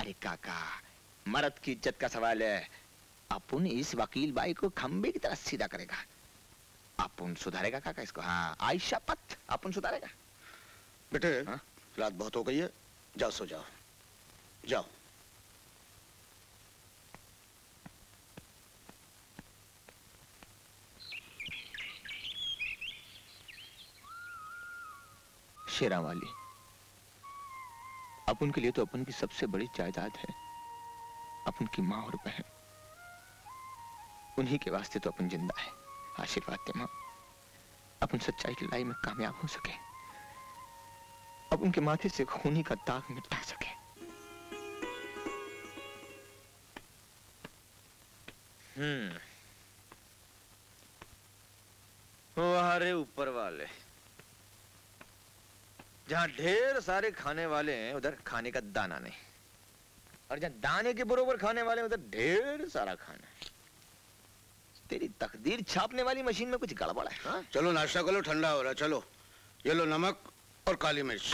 अरे काका मर्द की इज्जत का सवाल है। अपुन इस वकील बाई को खंबे की तरह सीधा करेगा। अपुन सुधारेगा काका इसको। हाँ आयशा पत अपुन सुधारेगा। बेटे रात बहुत हो गई है, जाओ सो जाओ। जाओ शेरा वाली, अपुन के लिए तो अपुन की सबसे बड़ी जायदाद है, अपुन की माँ और बहन। उन्हीं के वास्ते तो अपुन जिंदा है। आशीर्वाद दे माँ, अपन सच्चाई की लड़ाई में कामयाब हो सके, अब उनके माथे से खूनी का दाग मिटा सके। वारे ऊपर वाले, जहाँ ढेर सारे खाने वाले हैं उधर खाने का दाना नहीं, और जहाँ दाने के बरोबर खाने वाले हैं उधर ढेर सारा खाना है। तेरी तकदीर छापने वाली मशीन में कुछ गड़बड़ है। हा? चलो नाश्ता करो, ठंडा हो रहा। चलो ये लो नमक और काली मिर्च।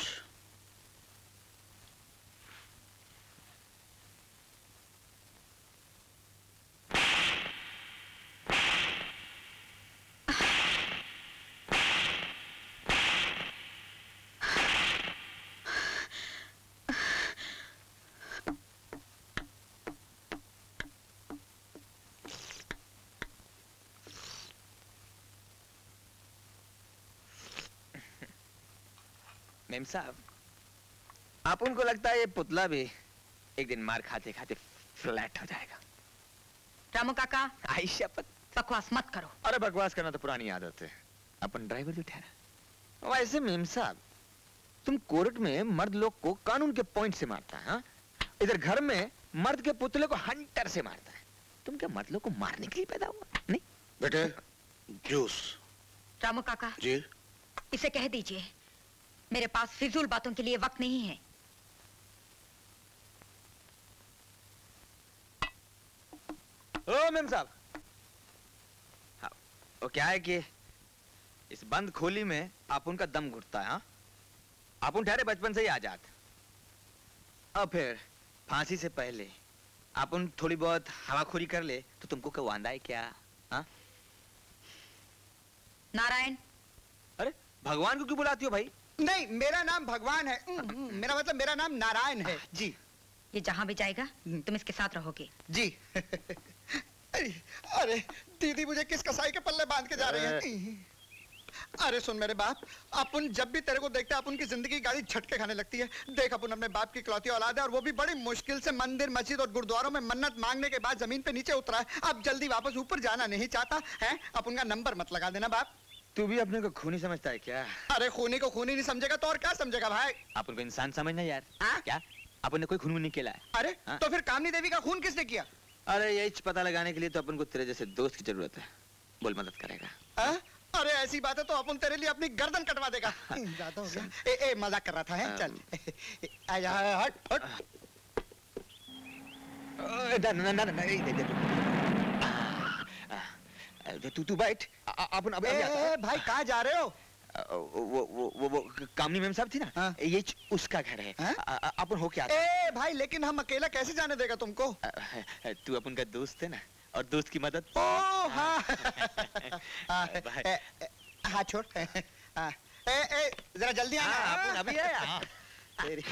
मेम साहब आप उनको लगता है ये पुतला भी एक दिन मार खाते खाते फ्लैट हो जाएगा। रामू काका आयशा पत बकवास मत करो। अरे बकवास करना तो पुरानी आदत है, अपन ड्राइवर जो ठहरा। वैसे मेम साहब तुम कोर्ट में मर्द लोग को कानून के पॉइंट से मारता है, इधर घर में मर्द के पुतले को हंटर से मारता है। तुम क्या मर्द लोग को मारने के लिए पैदा हुआ? नहीं बेटे जूस। रामू काका जी इसे कह दीजिए मेरे पास फिजूल बातों के लिए वक्त नहीं है। ओ मेम साहब, हाँ, वो क्या है कि इस बंद खोली में आप उनका दम घुटता है। आप उन ठहरे बचपन से ही आजाद, अब फिर फांसी से पहले आप उन थोड़ी बहुत हवाखोरी कर ले तो तुमको क्या वांदा है क्या? हाँ नारायण, अरे भगवान को क्यों बुलाती हो भाई? नहीं मेरा नाम भगवान है, मेरा मतलब मेरा नाम नारायण है जी। ये जहाँ भी जाएगा तुम इसके साथ रहोगे जी। अरे अरे दीदी मुझे किस कसाई के पल्ले बांध के जा रही है? अरे सुन मेरे बाप, अपुन जब भी तेरे को देखता है अपुन की जिंदगी गाड़ी झटके खाने लगती है। देख अपुन अपने बाप की इकलौती औलाद है और वो भी बड़ी मुश्किल से मंदिर मस्जिद और गुरुद्वारों में मन्नत मांगने के बाद जमीन पे नीचे उतरा है। अब जल्दी वापस ऊपर जाना नहीं चाहता है। अपुन का नंबर मत लगा देना बाप। तू भी अपने को खूनी समझता है क्या? अरे खूनी को खूनी नहीं समझेगा तो और क्या समझेगा भाई? आप उनको इंसान समझना यार। आ? क्या अपन ने कोई खून नहीं किया है। अरे हाँ? तो फिर कामनी देवी का खून किसने किया? अरे यही पता लगाने के लिए तो अपन को तेरे जैसे दोस्त की जरूरत है, बोल मदद करेगा? आ? अरे ऐसी बात है तो अपन तेरे लिए अपनी गर्दन कटवा देगा। ज़्यादा हो गया, मजाक कर रहा था। है चल आजा, हट हट, तू बैठ। अपन अब भाई कहाँ जा रहे हो? वो कामनी मैम साहब थी ना, ये उसका घर है, अपन होके आते हैं। भाई लेकिन हम अकेला कैसे जाने देगा तुमको? तू अपन का दोस्त है ना, और दोस्त की मदद। ओ हाँ हाँ छोड़, जरा जल्दी आना, अपन अभी है। तेरी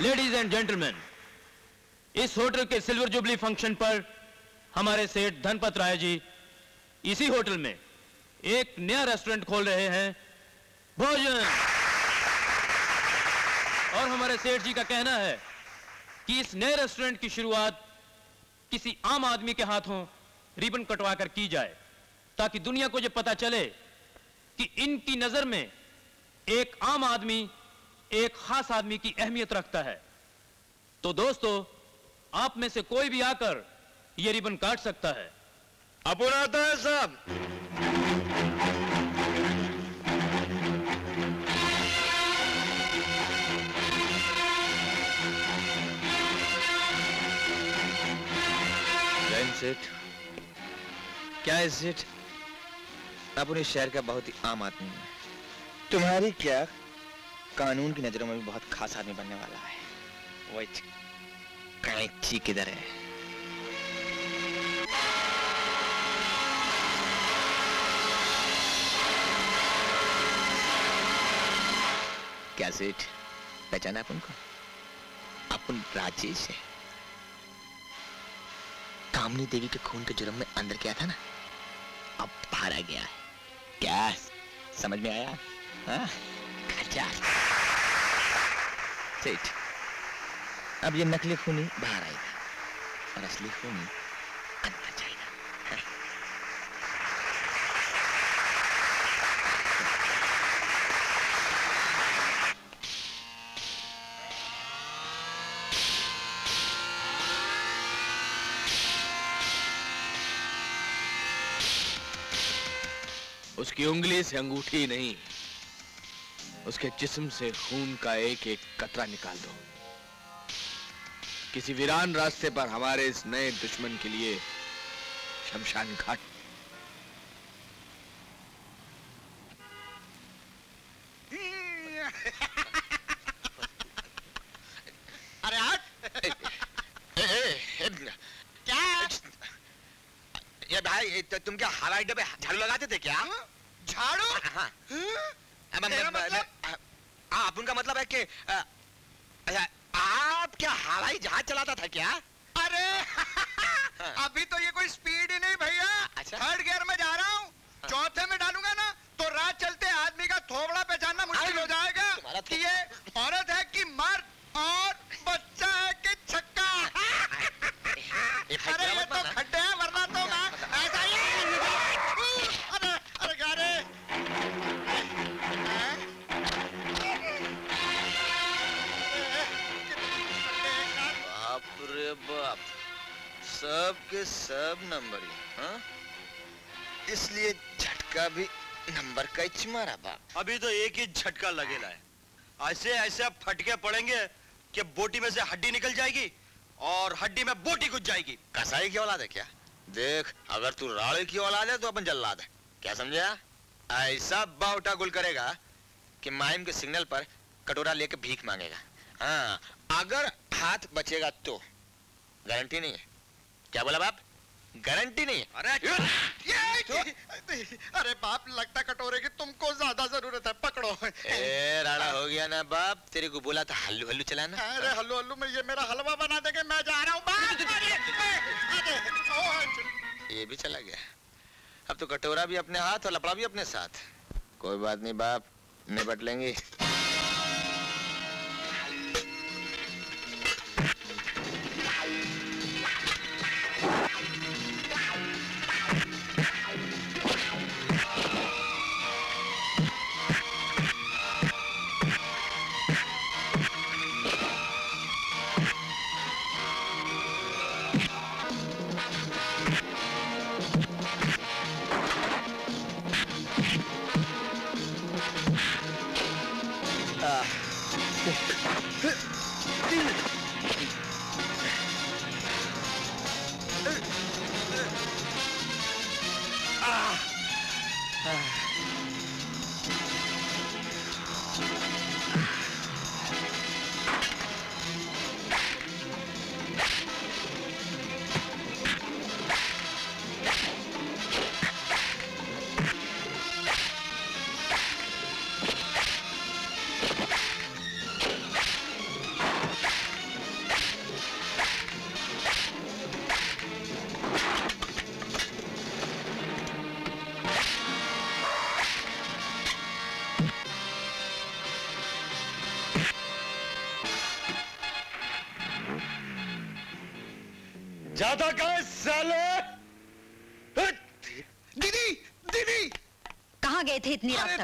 लेडीज एंड जेंटलमैन, इस होटल के सिल्वर जुबली फंक्शन पर हमारे सेठ धनपत राय जी इसी होटल में एक नया रेस्टोरेंट खोल रहे हैं, भोजन। और हमारे सेठ जी का कहना है कि इस नए रेस्टोरेंट की शुरुआत किसी आम आदमी के हाथों रिबन कटवा कर की जाए, ताकि दुनिया को ये पता चले कि इनकी नजर में एक आम आदमी एक खास आदमी की अहमियत रखता है। तो दोस्तों, आप में से कोई भी आकर ये रिबन काट सकता है। अपुन आता है साहब। क्या है सेठ? अपुन इस शहर का बहुत ही आम आदमी है। तुम्हारी क्या कानून की नजरों में भी बहुत खास आदमी बनने वाला है। वो कैंची किधर है? क्या सेठ पहचाना अपन को? अपन राजेश है। कामनी देवी के खून के जुर्म में अंदर गया था ना, अब बाहर आ गया है। क्या समझ में आया? हाँ? सेठ, अब ये नकली खूनी बाहर आएगा और असली खूनी अंदर जाएगा। उसकी उंगली से अंगूठी नहीं, उसके जिस्म से खून का एक एक कतरा निकाल दो। किसी वीरान रास्ते पर हमारे इस नए दुश्मन के लिए शमशान घाट। अरे हट! क्या ये भाई, तुम क्या हवाई अड्डे पे झाड़ू लगाते थे क्या? झाड़ू? हाँ। आप उनका मतलब है कि आप क्या हवाई जहाज चलाता था क्या? अरे हाँ। अभी तो ये कोई स्पीड ही नहीं भैया। अच्छा? थर्ड गियर में जा रहा हूँ। हाँ। चौथे में डालूंगा ना तो रात चलते आदमी का थोबड़ा पहचानना मुश्किल हो जाएगा कि ये औरत है कि मर्द और बच्चा है कि छक्का। अरे ये तो खड्डे है, वरना तो ऐसा ही। अरे अरे बाप, सब के सब नंबर ही। हाँ? इसलिए झटका भी नंबर का ही मारा बाप। अभी तो एक ही झटका लगेला है। ऐसे ऐसे फटके पड़ेंगे कि बोटी में से हड्डी निकल जाएगी और हड्डी में बोटी घुस जाएगी। कसाई की औलाद है क्या? देख, अगर तू राड़े की औलाद है तो अपन जल्लाद है। क्या समझा? ऐसा बावटा गुल करेगा कि माइम के सिग्नल पर कटोरा लेके भीख मांगेगा। हाँ, अगर हाथ बचेगा तो गारंटी नहीं है। क्या बोला बाप? गारंटी नहीं है। अरे बाप, लगता कटोरे की तुमको ज्यादा जरूरत है। पकड़ो। ए, राड़ा हो गया ना बाप, तेरे को बोला था हल्लू हल्लू चलाना। अरे हल्लू हल्लू में ये मेरा हलवा बना देंगे। मैं जा रहा हूँ। ये भी चला गया। अब तो कटोरा भी अपने हाथ और लपड़ा भी अपने साथ। कोई बात नहीं बाप, निपट लेंगे।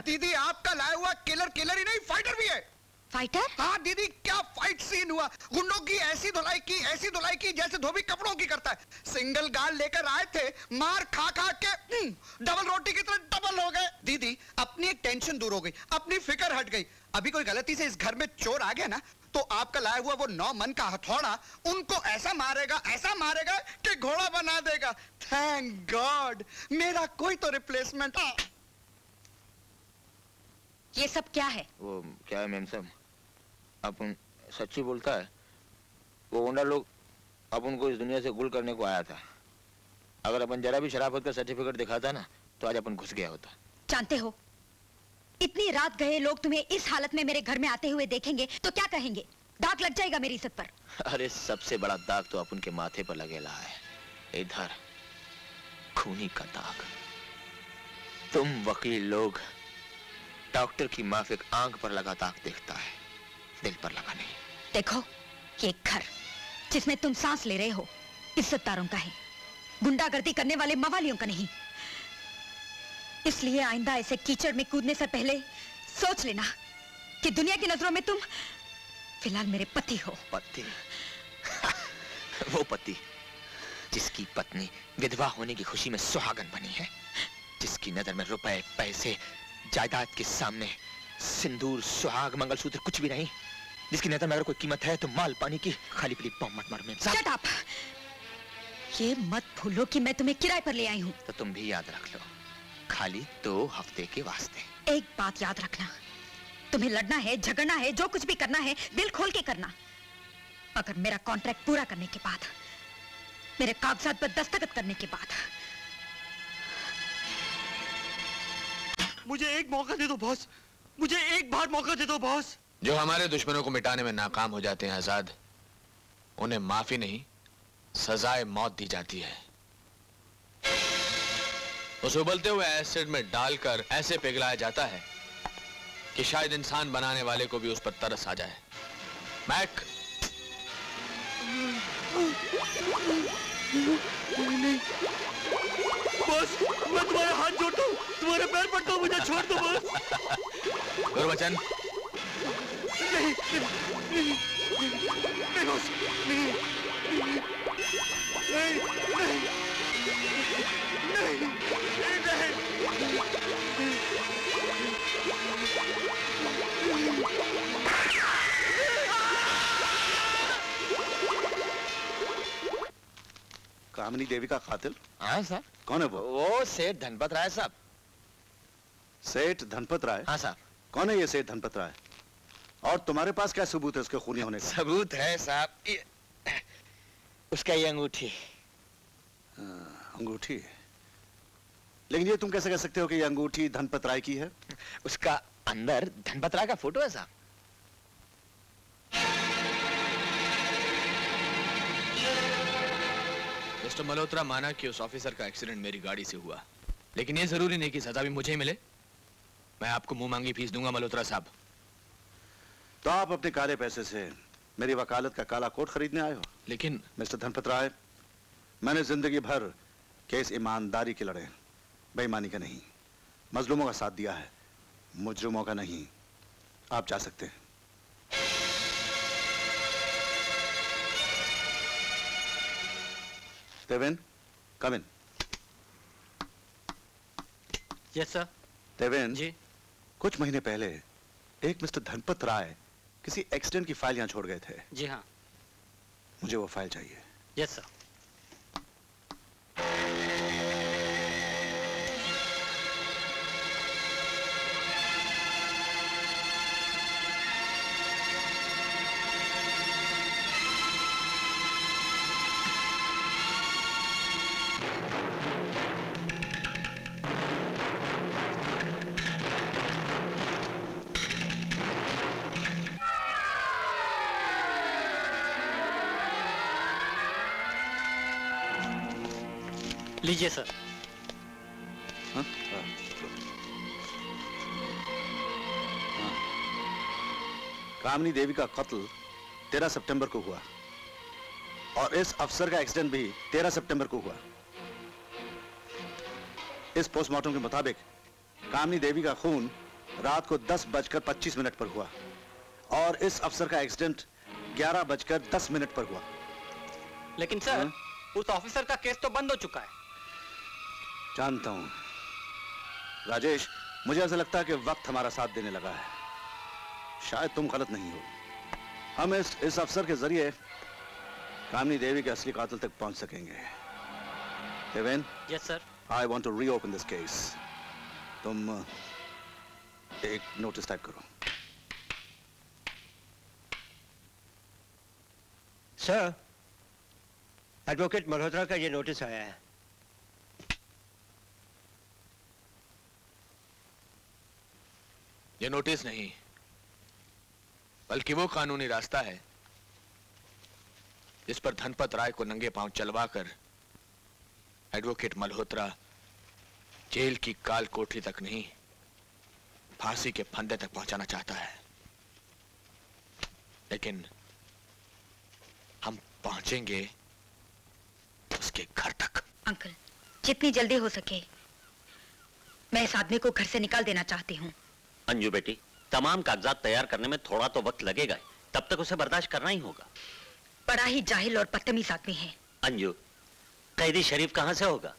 दीदी आपका लाया हुआ किलर किलर ही नहीं फाइटर भी है। फाइटर? हाँ दीदी, क्या फाइट सीन हुआ। गुंडों की ऐसी धुलाई की जैसे धोबी कपड़ों की करता है। सिंगल गाल लेकर आए थे, मार खा खा के डबल रोटी की तरह डबल हो गए। दीदी अपनी एक टेंशन दूर हो गई, अपनी फिक्र हट गई। अभी कोई गलती से इस घर में चोर आ गया ना तो आपका लाया हुआ वो 9 मन का हथौड़ा उनको ऐसा मारेगा कि घोड़ा बना देगा। थैंक गॉड मेरा कोई तो रिप्लेसमेंट। ये सब क्या है? वो क्या है मैम साहब, अपन सच्ची बोलता है। वो गुंडा लोग अपन को इस दुनिया से गुल करने को आया था। अगर अपन जरा भी शराफत का सर्टिफिकेट दिखाता ना तो आज अपन घुस गया होता। जानते हो इतनी रात गए लोग तुम्हें इस हालत में मेरे घर में आते हुए देखेंगे तो क्या कहेंगे? दाग लग जाएगा मेरी इज्जत पर। अरे सबसे बड़ा दाग तो अपन के माथे पर लगेला है। इधर खूनी का दाग। तुम वकील लोग डॉक्टर की माफिक आंख पर लगा दाग देखता है, दिल पर लगा नहीं। देखो ये घर जिसमें तुम सांस ले रहे हो इज्जतदारों का है, गुंडागर्दी करने वाले मवालियों का नहीं। इसलिए आइंदा ऐसे कीचड़ में कूदने से पहले सोच लेना कि दुनिया की नजरों में तुम फिलहाल मेरे पति हो। पति? वो पति जिसकी पत्नी विधवा होने की खुशी में सुहागन बनी है, जिसकी नजर में रुपए पैसे जायदाद के सामने सिंदूर सुहाग मंगलसूत्र कुछ भी नहीं, जिसकी नजर में अगर कोई कीमत है तो माल पानी की। खाली पीली बम मत मार मेरे साथ। ये मत भूलो कि मैं तुम्हें किराए पर ले आई हूँ। तो तुम भी याद रख लो, खाली 2 हफ्ते के वास्ते। एक बात याद रखना, तुम्हें लड़ना है, झगड़ना है, जो कुछ भी करना है दिल खोल के करना। अगर मेरा कॉन्ट्रैक्ट पूरा करने के बाद, मेरे कागजात पर दस्तखत करने के बाद। मुझे एक मौका दे दो बॉस, मुझे एक बार मौका दे दो बॉस। जो हमारे दुश्मनों को मिटाने में नाकाम हो जाते हैं आजाद, उन्हें माफी नहीं सजाए मौत दी जाती है। उस उबलते हुए एसिड में डालकर ऐसे पिघलाया जाता है कि शायद इंसान बनाने वाले को भी उस पर तरस आ जाए। मैक बॉस, मैं तुम्हारे हाथ जोड़ता हूँ, तुम्हारे पैर पड़ता हूँ, मुझे छोड़ दो बॉस। गुरबचन नहीं, नहीं, नहीं बॉस, नहीं, नहीं, नहीं, नहीं, कामनी देवी का कातिल? हाँ सर। कौन है वो सेठ धनपत राय साहब। सेठ धनपत राय? हाँ साहब। कौन है ये सेठ धनपत राय और तुम्हारे पास क्या सबूत है उसके खूनी होने का? सबूत है साहब, उसका ये अंगूठी। अंगूठी? लेकिन ये तुम कैसे कह सकते हो कि ये अंगूठी धनपत राय की है? उसका अंदर धनपत राय का फोटो है साहब। मिस्टर मल्होत्रा, माना कि उस ऑफिसर का एक्सीडेंट मेरी गाड़ी से हुआ, लेकिन ये जरूरी नहीं कि सजा भी मुझे ही मिले। मैं आपको मुंह मांगी फीस दूंगा मल्होत्रा साहब। तो आप अपने काले पैसे से मेरी वकालत का काला कोट खरीदने आए हो? लेकिन मिस्टर धनपत राय, मैंने जिंदगी भर केस ईमानदारी के लड़े, बेईमानी का नहीं। मजलूमों का साथ दिया है, मुजरिमों का नहीं। आप जा सकते हैं। Deven, come in. Yes sir. Deven ji, कुछ महीने पहले एक मिस्टर धनपत राय किसी एक्सीडेंट की फाइल यहाँ छोड़ गए थे। जी हाँ, मुझे वो फाइल चाहिए। Yes sir. लीजिए सर। हाँ? कामनी देवी का कत्ल 13 सितंबर को हुआ और इस अफसर का एक्सीडेंट भी 13 सितंबर को हुआ। इस पोस्टमार्टम के मुताबिक कामनी देवी का खून रात को 10:25 पर हुआ और इस अफसर का एक्सीडेंट 11:10 पर हुआ। लेकिन सर, हाँ? उस ऑफिसर का केस तो बंद हो चुका है। जानता हूं राजेश, मुझे ऐसा लगता है कि वक्त हमारा साथ देने लगा है। शायद तुम गलत नहीं हो। हम इस अफसर के जरिए कामनी देवी के असली कातिल तक पहुंच सकेंगे। Deven. Yes sir. I want to reopen this case. तुम एक नोटिस टाइप करो। सर, एडवोकेट मल्होत्रा का ये नोटिस आया है। ये नोटिस नहीं बल्कि वो कानूनी रास्ता है जिस पर धनपत राय को नंगे पांव चलवाकर एडवोकेट मल्होत्रा जेल की काल कोठरी तक नहीं, फांसी के फंदे तक पहुंचाना चाहता है। लेकिन हम पहुंचेंगे उसके घर तक। अंकल, जितनी जल्दी हो सके मैं इस आदमी को घर से निकाल देना चाहती हूँ। अंजू बेटी, तमाम कागजात तैयार करने में थोड़ा तो वक्त लगेगा, तब तक उसे बर्दाश्त करना ही होगा। बड़ा ही जाहिल और बदतमीज आदमी है। अंजू, कैदी शरीफ कहाँ से होगा?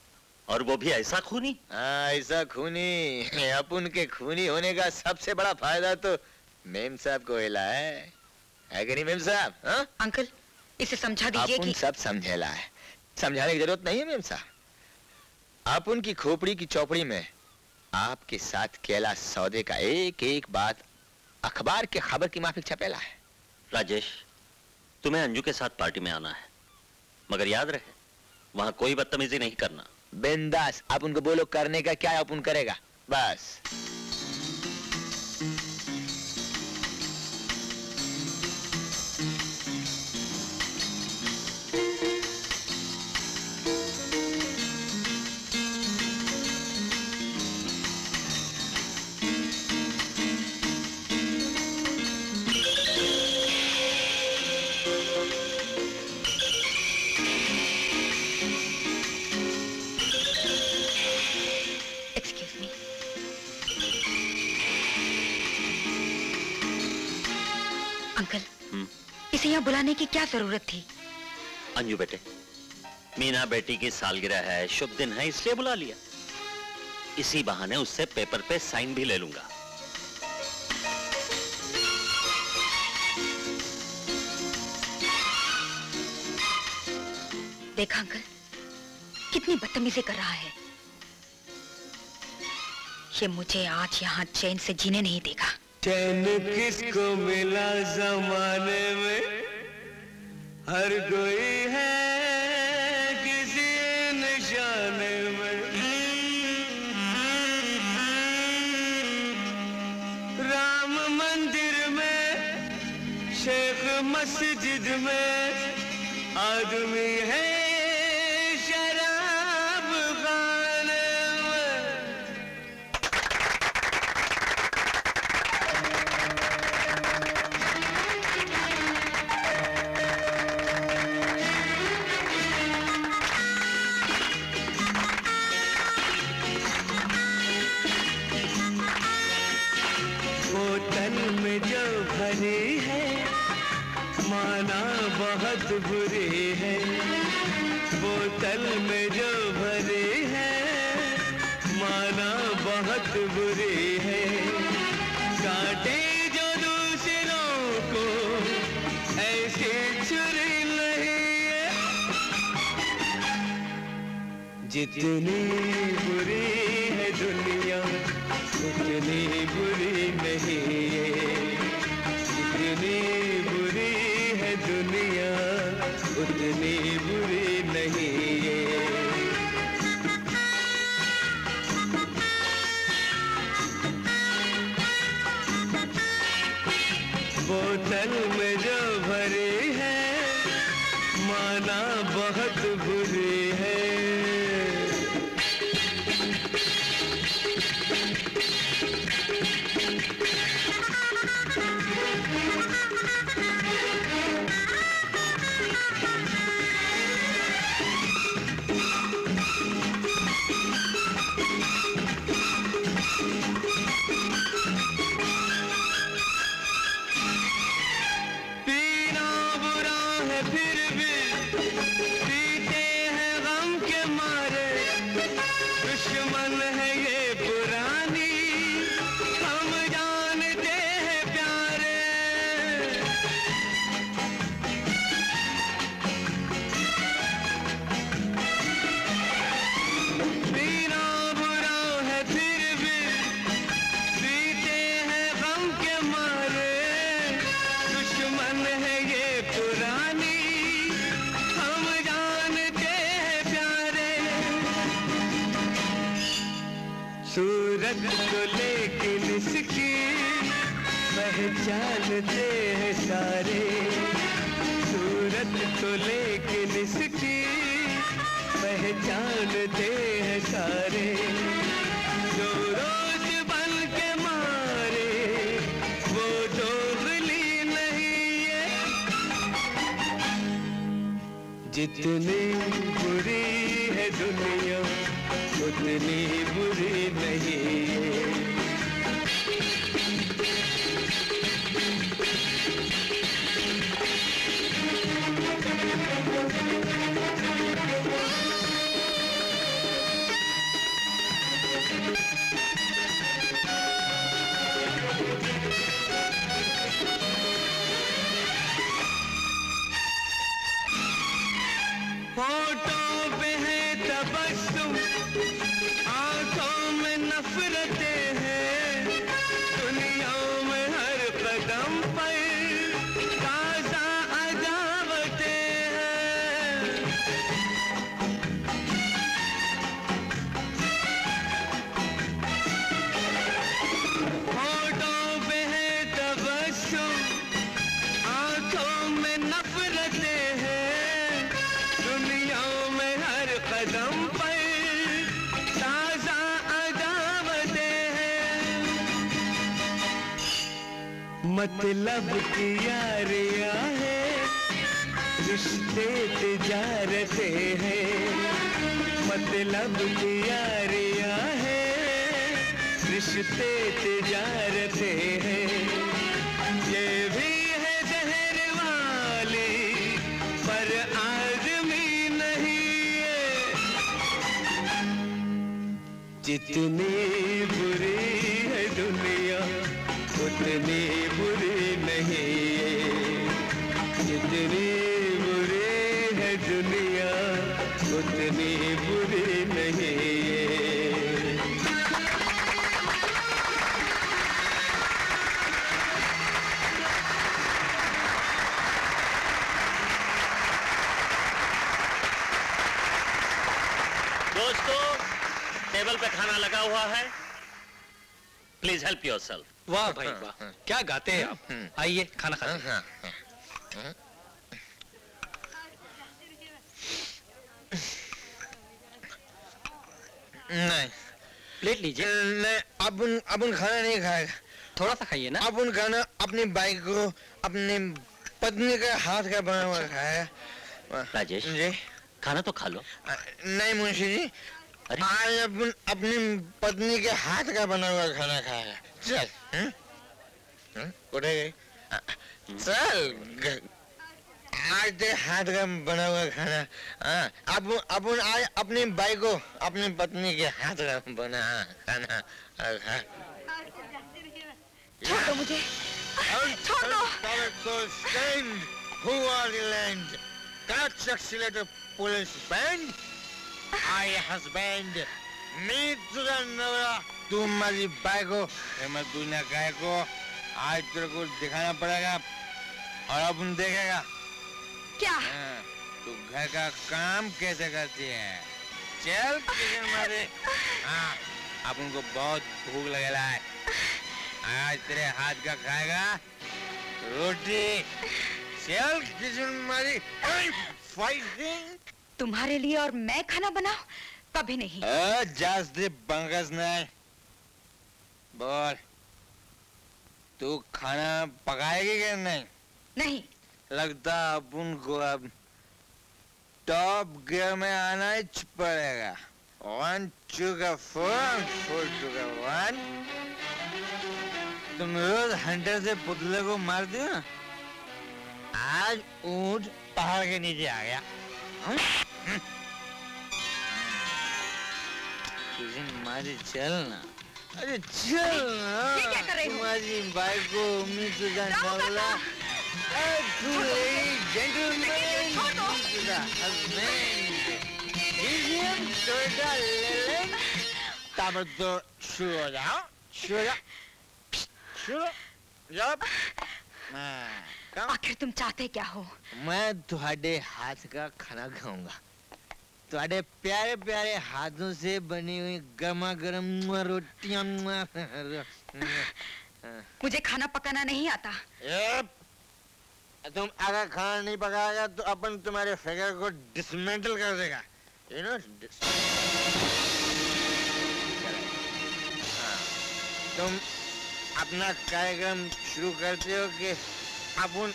और वो भी ऐसा खूनी। हाँ, ऐसा खूनी। अपन के खूनी होने का सबसे बड़ा फायदा तो मेम साहब को हिला है कि नहीं मेम साहब? अंकल, इसे समझा दीजिए कि सब समझेला है। समझाने की जरूरत नहीं है मेम साहब। आप उनकी खोपड़ी की चौपड़ी में आपके साथ केला सौदे का एक एक बात अखबार के खबर की माफिक छपेला है। राजेश, तुम्हें अंजू के साथ पार्टी में आना है, मगर याद रहे वहां कोई बदतमीजी नहीं करना। बिंदास, आप उनको बोलो करने का क्या है, आप उन करेगा बस। बुलाने की क्या जरूरत थी? अंजू बेटे, मीना बेटी की सालगिरह है, शुभ दिन है, इसलिए बुला लिया। इसी बहाने उससे पेपर पे साइन भी ले लूंगा। देखा अंकल, कितनी बदतमीजी कर रहा है। ये मुझे आज यहाँ चैन से जीने नहीं देगा। चैन किसको मिला जमाने में? हर कोई है किसी निशाने में। राम मंदिर में, शेख मस्जिद में, आदमी है शराब खाने में। बहुत बुरे हैं, बोतल में जो भरे हैं माना बहुत बुरे हैं, काटे जो दूसरों को ऐसे छुरी नहीं है। जितनी बुरी है दुनिया उतनी बुरी नहीं है, जितनी बुरी है दुनिया उतनी बुरी नहीं है। बोतल में जो भरे हैं माना बहुत बुरे हैं। पहचानते हैं सारे सूरत को, लेकिन इसकी पहचानते हैं सारे। जो रोज बन के मारे वो तो गली नहीं है। जितनी बुरी है दुनिया उतनी बुरी नहीं है, मतलब की यारियाँ है, रिश्ते तिजारते हैं। मतलब की यारियाँ है, रिश्ते तिजारते हैं। ये भी है जहर वाली पर आदमी नहीं है। जितनी बुरी है दुनिया उतनी बुरी नहीं है, जितनी बुरी है दुनिया उतनी बुरी नहीं है। दोस्तों, टेबल पे खाना लगा हुआ है, प्लीज हेल्प योरसेल्फ। वाह भाई वाह, क्या गाते हैं आप। आइए खाना खाते हैं। नहीं प्लेट लीजिए। नहीं, अब उन खाना नहीं खाएगा, थोड़ा सा खाइए ना। अब उन खाना अपनी बाइक को अपने पत्नी के हाथ का बना हुआ खाएगा। राजेश जी, खाना तो खा लो। नहीं मुंशी जी, आज अपन अपनी पत्नी के हाथ का बना हुआ खाना खाएगा। चल उठे गई चल हाथ का बना हुआ खाना। अब आज अपनी बाई को अपनी पत्नी के हाथ का बना खाना छोड़ दो मुझे। छोड़ दो। तुम मेरी बाई को मैं दुनिया गाय को आज तेरे को दिखाना पड़ेगा और अब उन देखेगा क्या तू घर का काम कैसे करती है। चल किचन मारे। अब उनको बहुत भूख लगेला है। आज तेरे हाथ का खाएगा रोटी। चल किचन मारी। तुम्हारे लिए और मैं खाना बनाऊं कभी नहीं। जास्ती बंगस नहीं बोल। तू खाना पकाएगी क्या? नहीं नहीं लगता अब उनको अब टॉप गियर में आना ही पड़ेगा। 1 2 4 4 2 1 तुम रोज हंटर से पुतले को मार दियो ना। आज ऊंट पहाड़ के नीचे आ गया। मारे चलना। अरे चलना तुम्हारी बाइक को उम्मीद सुझान बोला। तो शुरू हो जाओ। आखिर तुम चाहते क्या हो? मैं तुम्हारे हाथ का खाना खाऊंगा। तुम्हारे प्यारे प्यारे हाथों से बनी हुई गर्मा गर्म रोटियां। मुझे खाना पकाना नहीं आता। तुम अगर खाना नहीं पकाएगा तो अपन तुम्हारे फिगर को डिसमेंटल कर देगा। यू नो तुम अपना कार्यक्रम शुरू करते हो कि अपन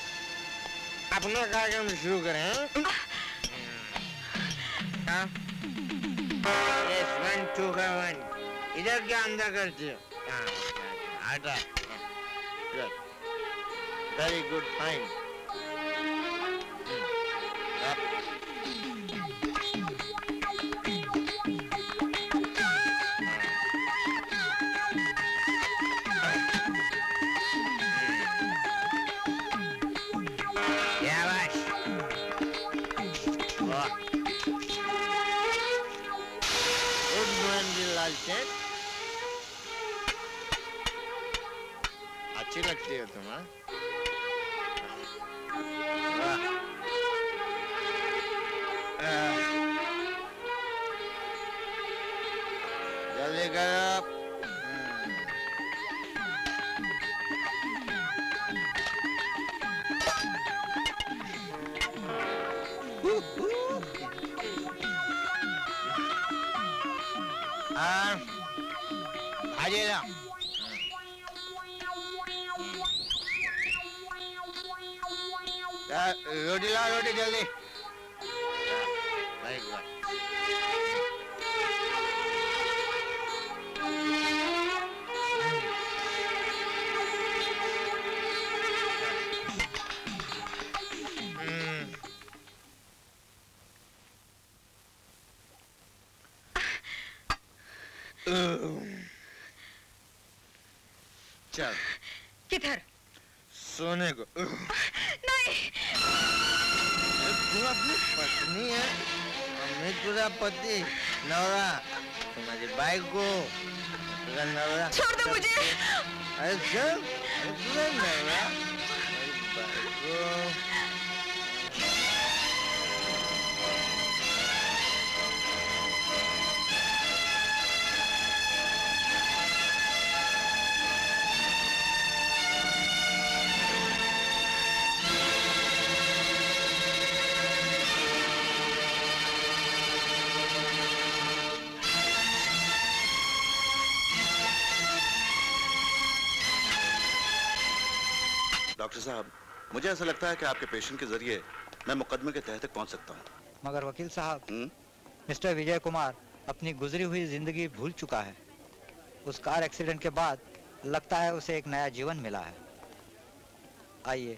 अपना कार्यक्रम शुरू करें। हाँ? Yes, 1 2 1 इधर क्या अंदर करती हो? आटा वेरी गुड फाइन। अच्छी लगती हो तुम। जल्दी करो। रोटी ला रोटी जल्दी। चल किधर? सोने को। नहीं तू अपनी पत्नी है और मैं तुझा पति नवरा। तुम्हारी बाइक को तुझा नवरा। छोड़ दो मुझे। अरे चल तुझा नवरा डॉक्टर साहब, मुझे ऐसा लगता है कि आपके पेशेंट के जरिए मैं मुकदमे के तह तक पहुंच सकता हूं। मगर वकील साहब, मिस्टर विजय कुमार अपनी गुजरी हुई जिंदगी भूल चुका है। उस कार एक्सीडेंट के बाद लगता है उसे एक नया जीवन मिला है। आइए।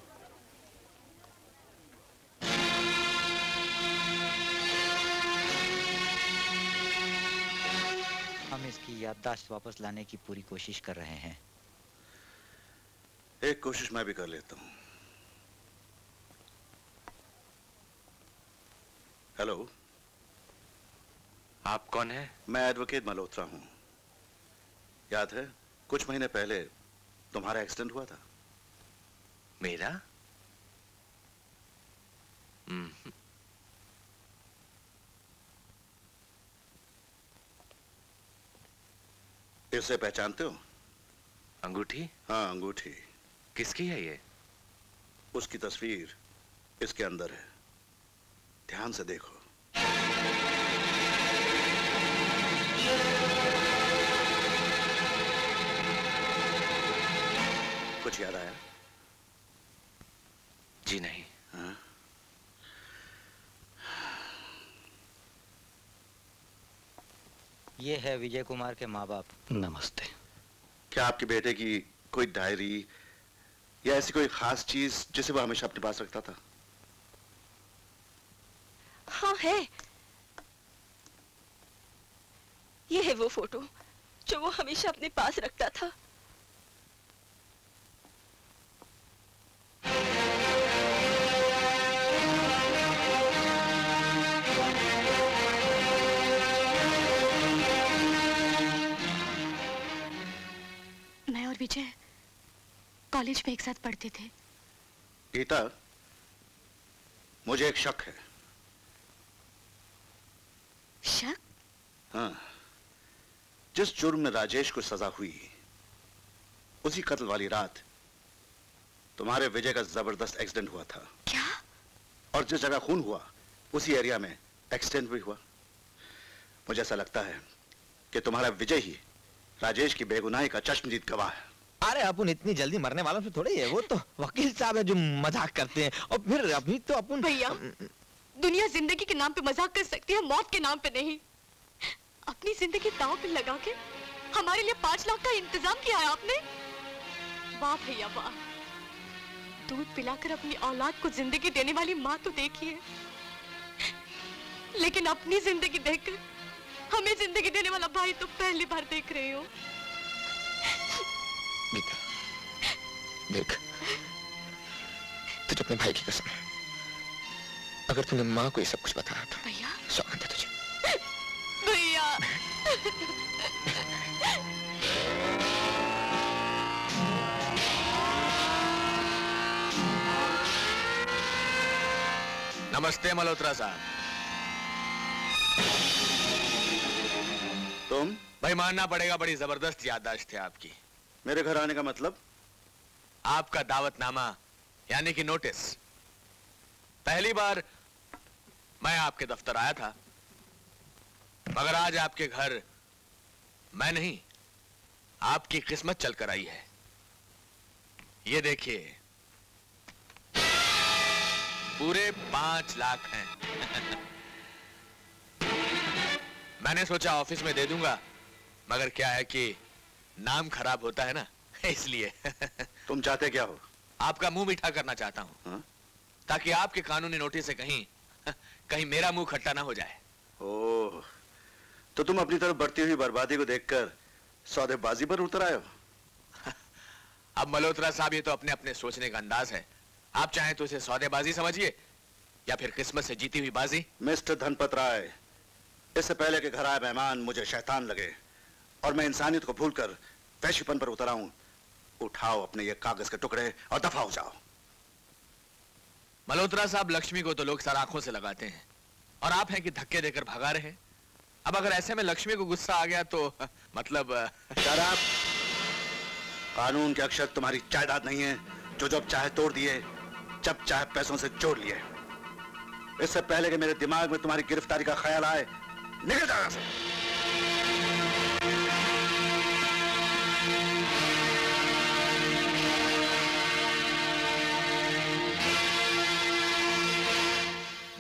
इसकी याददाश्त वापस लाने की पूरी कोशिश कर रहे हैं। एक कोशिश मैं भी कर लेता हूं। हेलो, आप कौन है? मैं एडवोकेट मल्होत्रा हूं। याद है कुछ महीने पहले तुम्हारा एक्सीडेंट हुआ था? मेरा? इसे पहचानते हो? अंगूठी? हाँ, अंगूठी। किसकी है ये? उसकी तस्वीर इसके अंदर है, ध्यान से देखो। कुछ याद आया? जी नहीं। हाँ? ये है विजय कुमार के माँ बाप। नमस्ते। क्या आपके बेटे की कोई डायरी या ऐसी कोई खास चीज जिसे वो हमेशा अपने पास रखता था? हाँ है, ये है वो फोटो जो वो हमेशा अपने पास रखता था। मैं और विजय कॉलेज में एक साथ पढ़ते थे। गीता, मुझे एक शक है। शक? हाँ, जिस जुर्म में राजेश को सजा हुई, उसी कत्ल वाली रात तुम्हारे विजय का जबरदस्त एक्सीडेंट हुआ था। क्या? और जिस जगह खून हुआ उसी एरिया में एक्सीडेंट भी हुआ। मुझे ऐसा लगता है कि तुम्हारा विजय ही राजेश की बेगुनाही का चश्मदीद गवाह है। अरे अपन इतनी जल्दी मरने वालों से थोड़ी है, वो तो वकील साहब है जो मजाक करते हैं। और फिर अभी तो अपन भैया, दुनिया जिंदगी के नाम पे मजाक कर सकती है, मौत के नाम पे नहीं। अपनी जिंदगी दांव पे लगा के हमारे लिए 5 लाख का इंतजाम किया है आपने। वाह भैया वाह, दूध पिलाकर अपनी औलाद को जिंदगी देने वाली माँ तो देखिए, लेकिन अपनी जिंदगी देखकर हमें जिंदगी देने वाला भाई तो पहली बार देख रही हो। बेटा, देख, तुझे अपने भाई की कसम है। अगर तूने माँ को ये सब कुछ बताया था भैया, सौंदे तुझे भैया। नमस्ते मल्होत्रा साहब। तुम? भाई मानना पड़ेगा, बड़ी जबरदस्त याददाश्त है आपकी। मेरे घर आने का मतलब? आपका दावतनामा यानी कि नोटिस। पहली बार मैं आपके दफ्तर आया था, मगर आज आपके घर मैं नहीं, आपकी किस्मत चलकर आई है। ये देखिए, पूरे 5 लाख हैं। मैंने सोचा ऑफिस में दे दूंगा, मगर क्या है कि नाम खराब होता है ना, इसलिए। तुम चाहते क्या हो? आपका मुंह मीठा करना चाहता हूं। हा? ताकि आपके कानूनी नोटिस से कहीं मेरा मुंह खट्टा ना हो जाए। ओह, तो तुम अपनी तरफ बढ़ती हुई बर्बादी को देखकर सौदेबाजी पर उतर आए हो। अब मल्होत्रा साहब, ये तो अपने अपने सोचने का अंदाज है। आप चाहें तो इसे सौदेबाजी समझिए या फिर किस्मत से जीती हुई बाजी। मिस्टर धनपत राय, इससे पहले कि घर आए मेहमान मुझे शैतान लगे और मैं इंसानियत को भूलकर वैश्यपन पर उतर आऊं, उठाओ अपने ये कागज के टुकड़े और दफा हो जाओ। मल्होत्रा साहब, लक्ष्मी को तो लोग सर आंखों से लगाते हैं और आप हैं कि धक्के देकर भगा रहे हैं। अब अगर ऐसे में लक्ष्मी को गुस्सा आ गया तो मतलब शराब। कानून के अक्षर तुम्हारी जायदाद नहीं है जो जब चाहे तोड़ दिए, जब चाहे पैसों से जोड़ लिए। इससे पहले कि मेरे दिमाग में तुम्हारी गिरफ्तारी का ख्याल आए, निकल जाओ यहां से।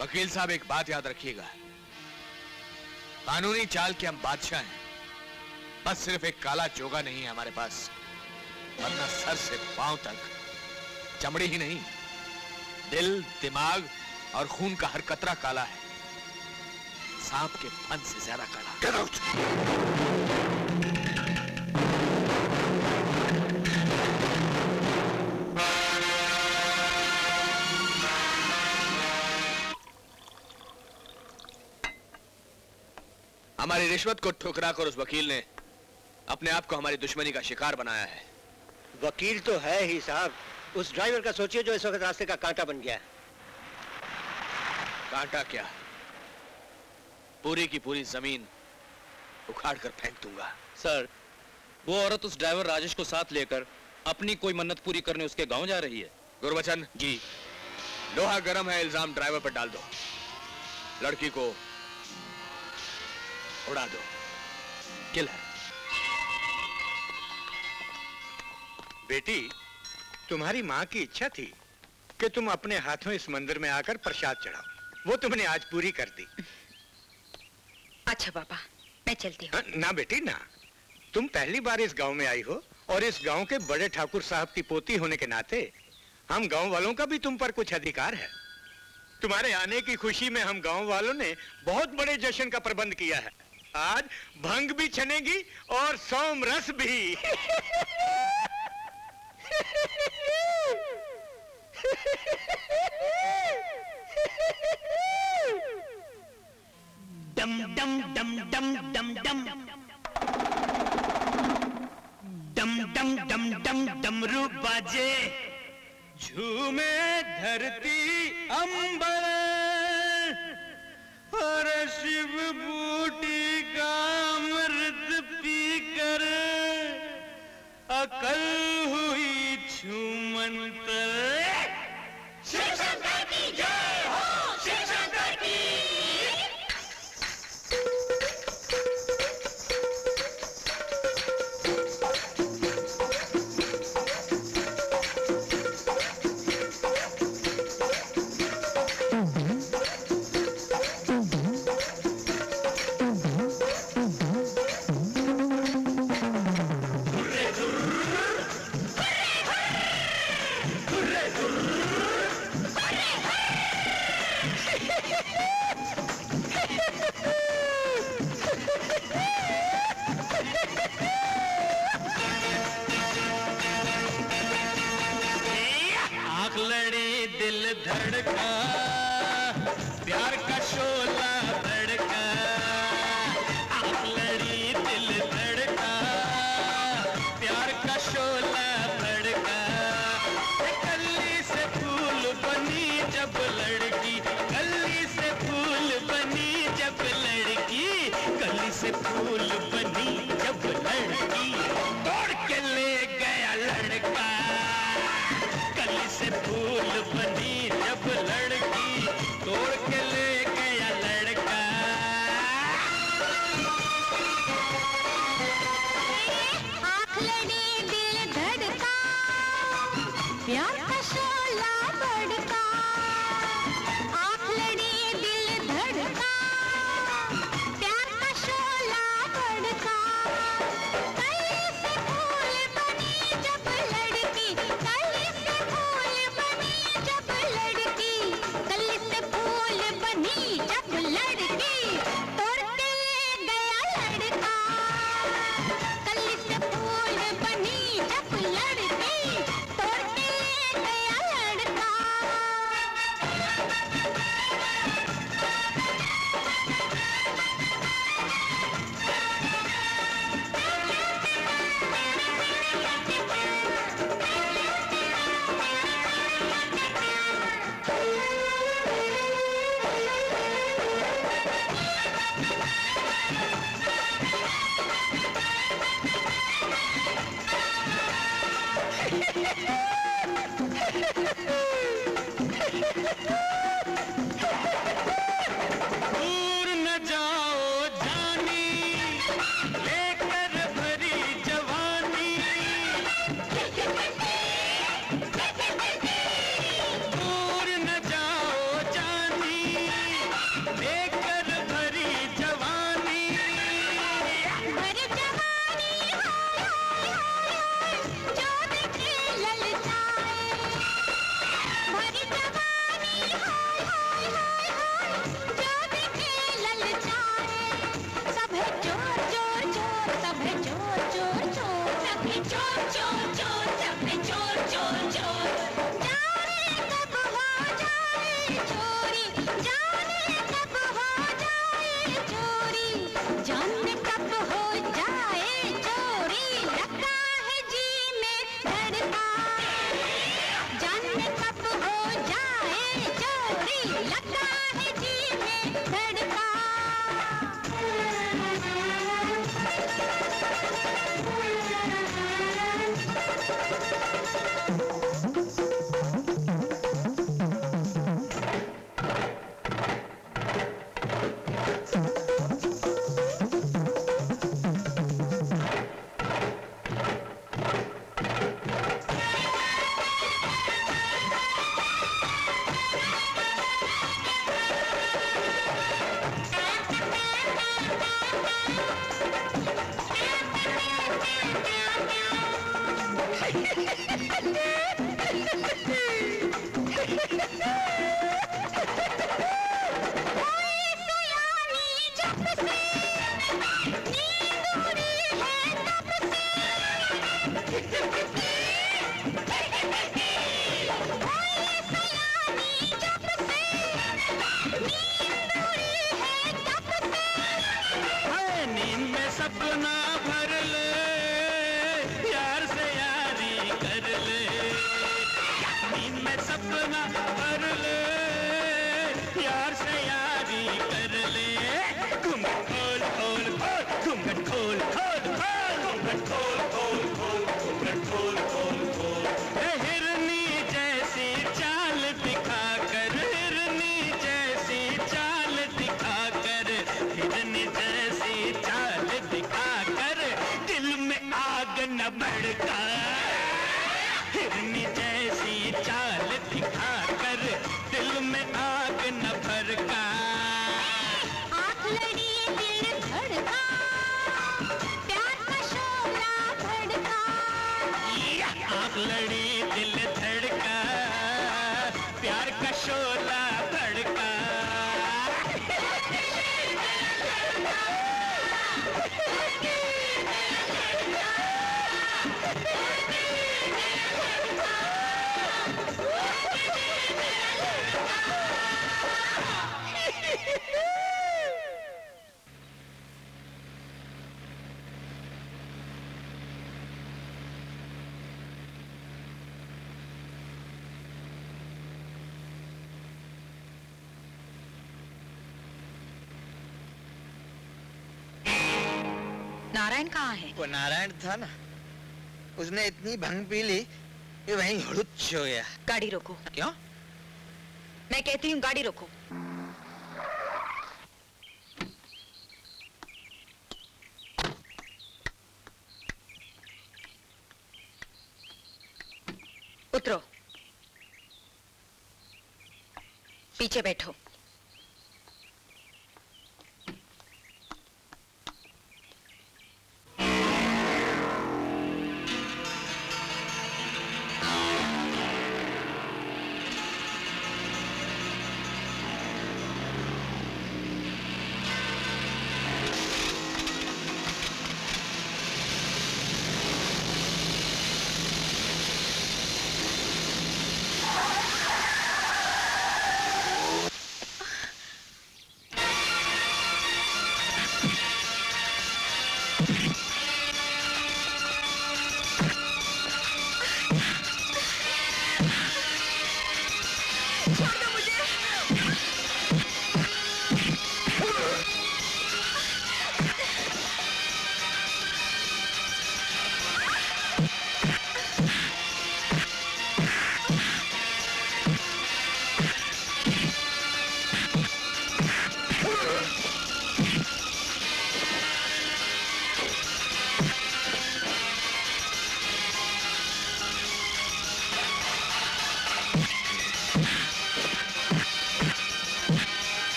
वकील साहब, एक बात याद रखिएगा, कानूनी चाल के हम बादशाह हैं। बस सिर्फ एक काला चोगा नहीं है हमारे पास, वरना सर से पांव तक चमड़ी ही नहीं, दिल, दिमाग और खून का हर कतरा काला है, सांप के फन से ज्यादा काला। हमारी रिश्वत को ठुकरा कर उस वकील ने अपने आप को हमारी दुश्मनी का शिकार बनाया है। वकील तो है ही साहब, उस ड्राइवर का सोचिए जो इस वक्त रास्ते का कांटा बन गया है। कांटा क्या, पूरी की पूरी जमीन उखाड़ कर फेंक दूंगा। सर, वो औरत उस ड्राइवर राजेश को साथ लेकर अपनी कोई मन्नत पूरी करने उसके गांव जा रही है। गुरबचन जी, लोहा गर्म है, इल्जाम ड्राइवर पर डाल दो, लड़की को उड़ा दो। किल है। बेटी, तुम्हारी माँ की इच्छा थी कि तुम अपने हाथों इस मंदिर में आकर प्रसाद चढ़ाओ, वो तुमने आज पूरी कर दी। अच्छा पापा, मैं चलती हूँ। ना बेटी ना, तुम पहली बार इस गांव में आई हो और इस गांव के बड़े ठाकुर साहब की पोती होने के नाते हम गांव वालों का भी तुम पर कुछ अधिकार है। तुम्हारे आने की खुशी में हम गांव वालों ने बहुत बड़े जश्न का प्रबंध किया है। आज भंग भी छनेगी और सोमरस भी। डम डम डम डम डम डम डम डम डम डम डमरू बाजे, झूमे धरती अंबर, और शिव बूटी का अमृत पीकर अकल हुई छूमंतर। शिव शंकर की जय हो, शिव शंकर की। नारायण कहाँ है? वो नारायण था ना, उसने इतनी भंग पी ली कि वहीं हुड़ुच हो गया। गाड़ी रोको। क्यों? मैं कहती हूँ गाड़ी रोको। उतरो, पीछे बैठो।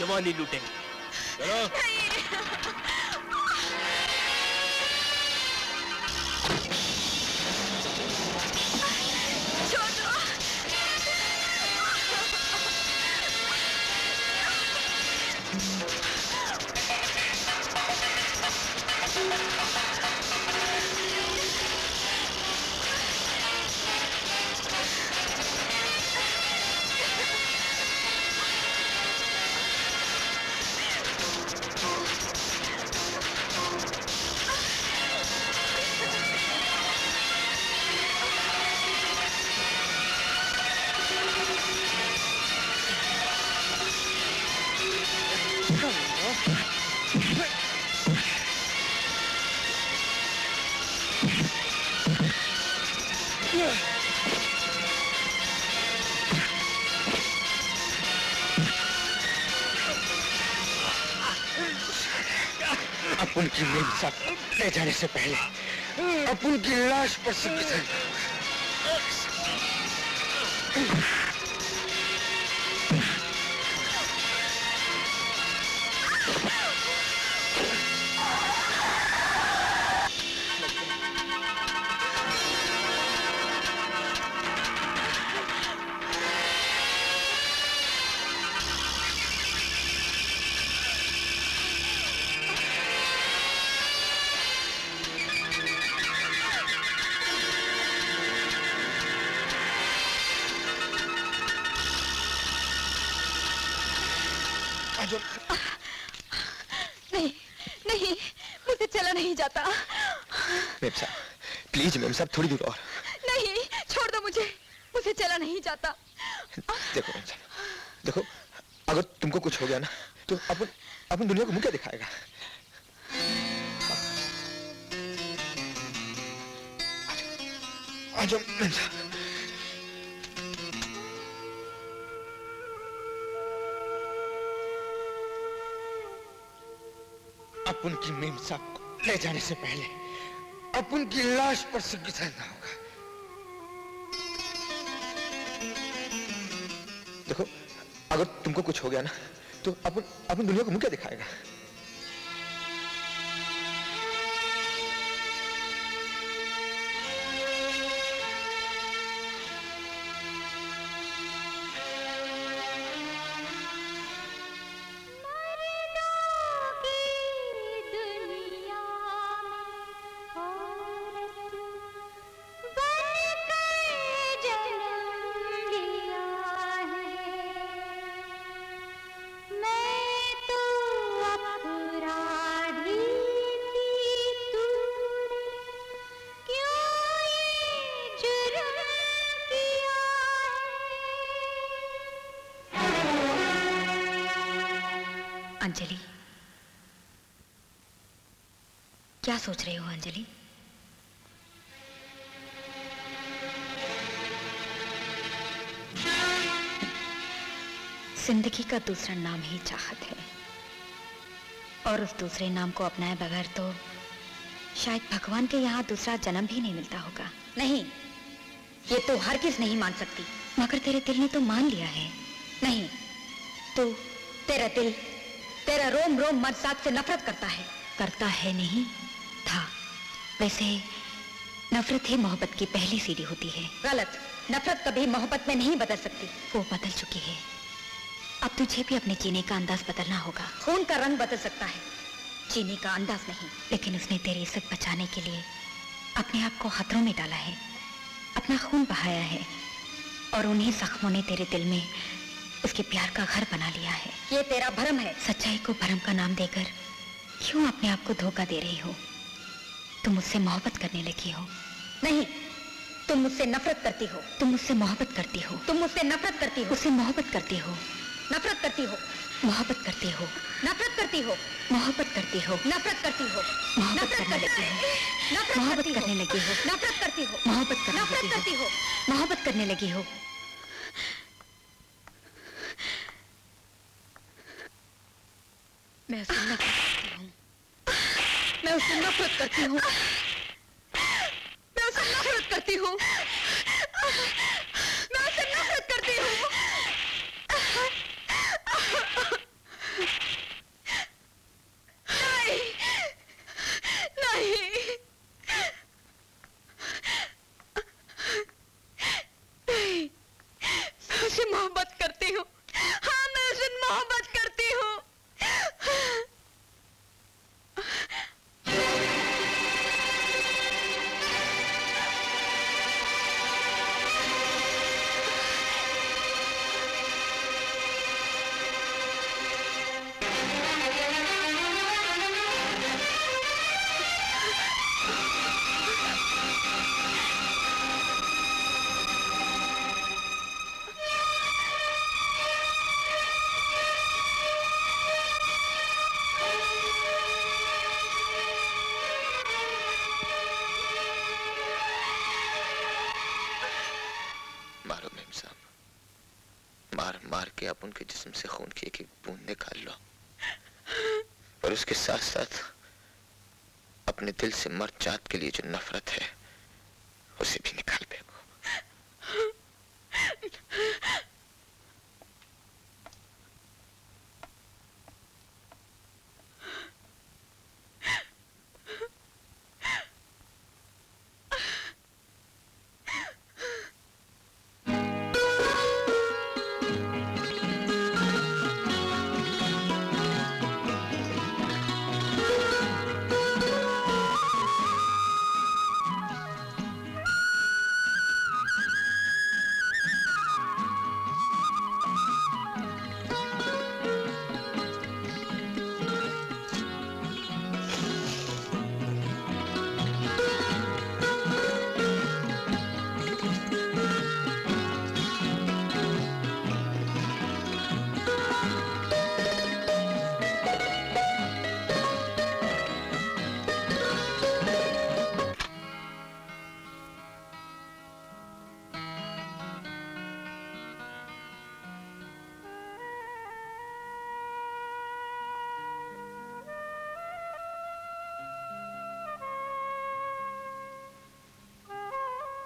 जवानी लूटेंगे। चलो। छोड़ दो। अपुन की मेरी साथ ले जाने से पहले अपुन की लाश पर मेम साहब थोड़ी दूर और। नहीं, छोड़ दो मुझे, मुझे चला नहीं जाता। देखो मेम साहब, देखो अगर तुमको कुछ हो गया ना तो अपन दुनिया को मुंह क्या दिखाएगा। आजा मेम साहब। अपन की मेम साहब को ले जाने से पहले अपुन की लाश पर से गुजरना होगा। देखो अगर तुमको कुछ हो गया ना तो अपन दुनिया को मुंह क्या दिखाएगा। अंजलि, क्या सोच रहे हो अंजलि? जिंदगी का दूसरा नाम ही चाहत है और उस दूसरे नाम को अपनाए बगैर तो शायद भगवान के यहाँ दूसरा जन्म भी नहीं मिलता होगा। नहीं, ये तो हर किस नहीं मान सकती। मगर तेरे दिल ने तो मान लिया है। नहीं तो तेरा दिल तेरा रोम रोम मर्द साथ से नफरत करता है। करता है नहीं, था। वैसे नफरत ही मोहब्बत की पहली सीढ़ी होती है। गलत, नफरत कभी मोहब्बत में नहीं बदल सकती। वो बदल चुकी है। अब तुझे भी अपने जीने का अंदाज बदलना होगा। खून का रंग बदल सकता है, जीने का अंदाज नहीं। लेकिन उसने तेरी इज्जत बचाने के लिए अपने आप को खतरों में डाला है, अपना खून बहाया है और उन्हीं जख्मों ने तेरे दिल में उसके प्यार का घर बना लिया है। ये तेरा भरम है। सच्चाई को भरम का नाम देकर क्यों अपने आप को धोखा दे रही हो? तुम मुझसे मोहब्बत करने लगी हो। नहीं, तुम मुझसे नफरत करती हो। तुम मुझसे मोहब्बत करती हो। तुम मुझसे नफरत करती हो। उससे मोहब्बत करती हो, नफरत करती हो। मोहब्बत करती हो, नफरत करती हो। मोहब्बत करती हो, नफरत करती हो। मोहब्बत करने लगी हो, मोहब्बत करने लगी हो, नफरत करती हो। मोहब्बत करती हो, मोहब्बत करने लगी हो। मैं उससे नफरत करती हूँ। मैं उससे नफरत करती हूँ। मैं उससे नफरत करती हूँ। मैं उससे नफरत करती हूँ। नहीं, नहीं, नहीं, मैं उससे मोहब्बत करती हूँ। हाँ, मैं उससे मोहब्बत करती हूँ। मारो मेम साहब, मार मार के आप उनके जिस्म से खून की एक एक बूंद निकाल लो, पर उसके साथ साथ अपने दिल से मर जात के लिए जो नफरत है उसे भी निकाल फेंको।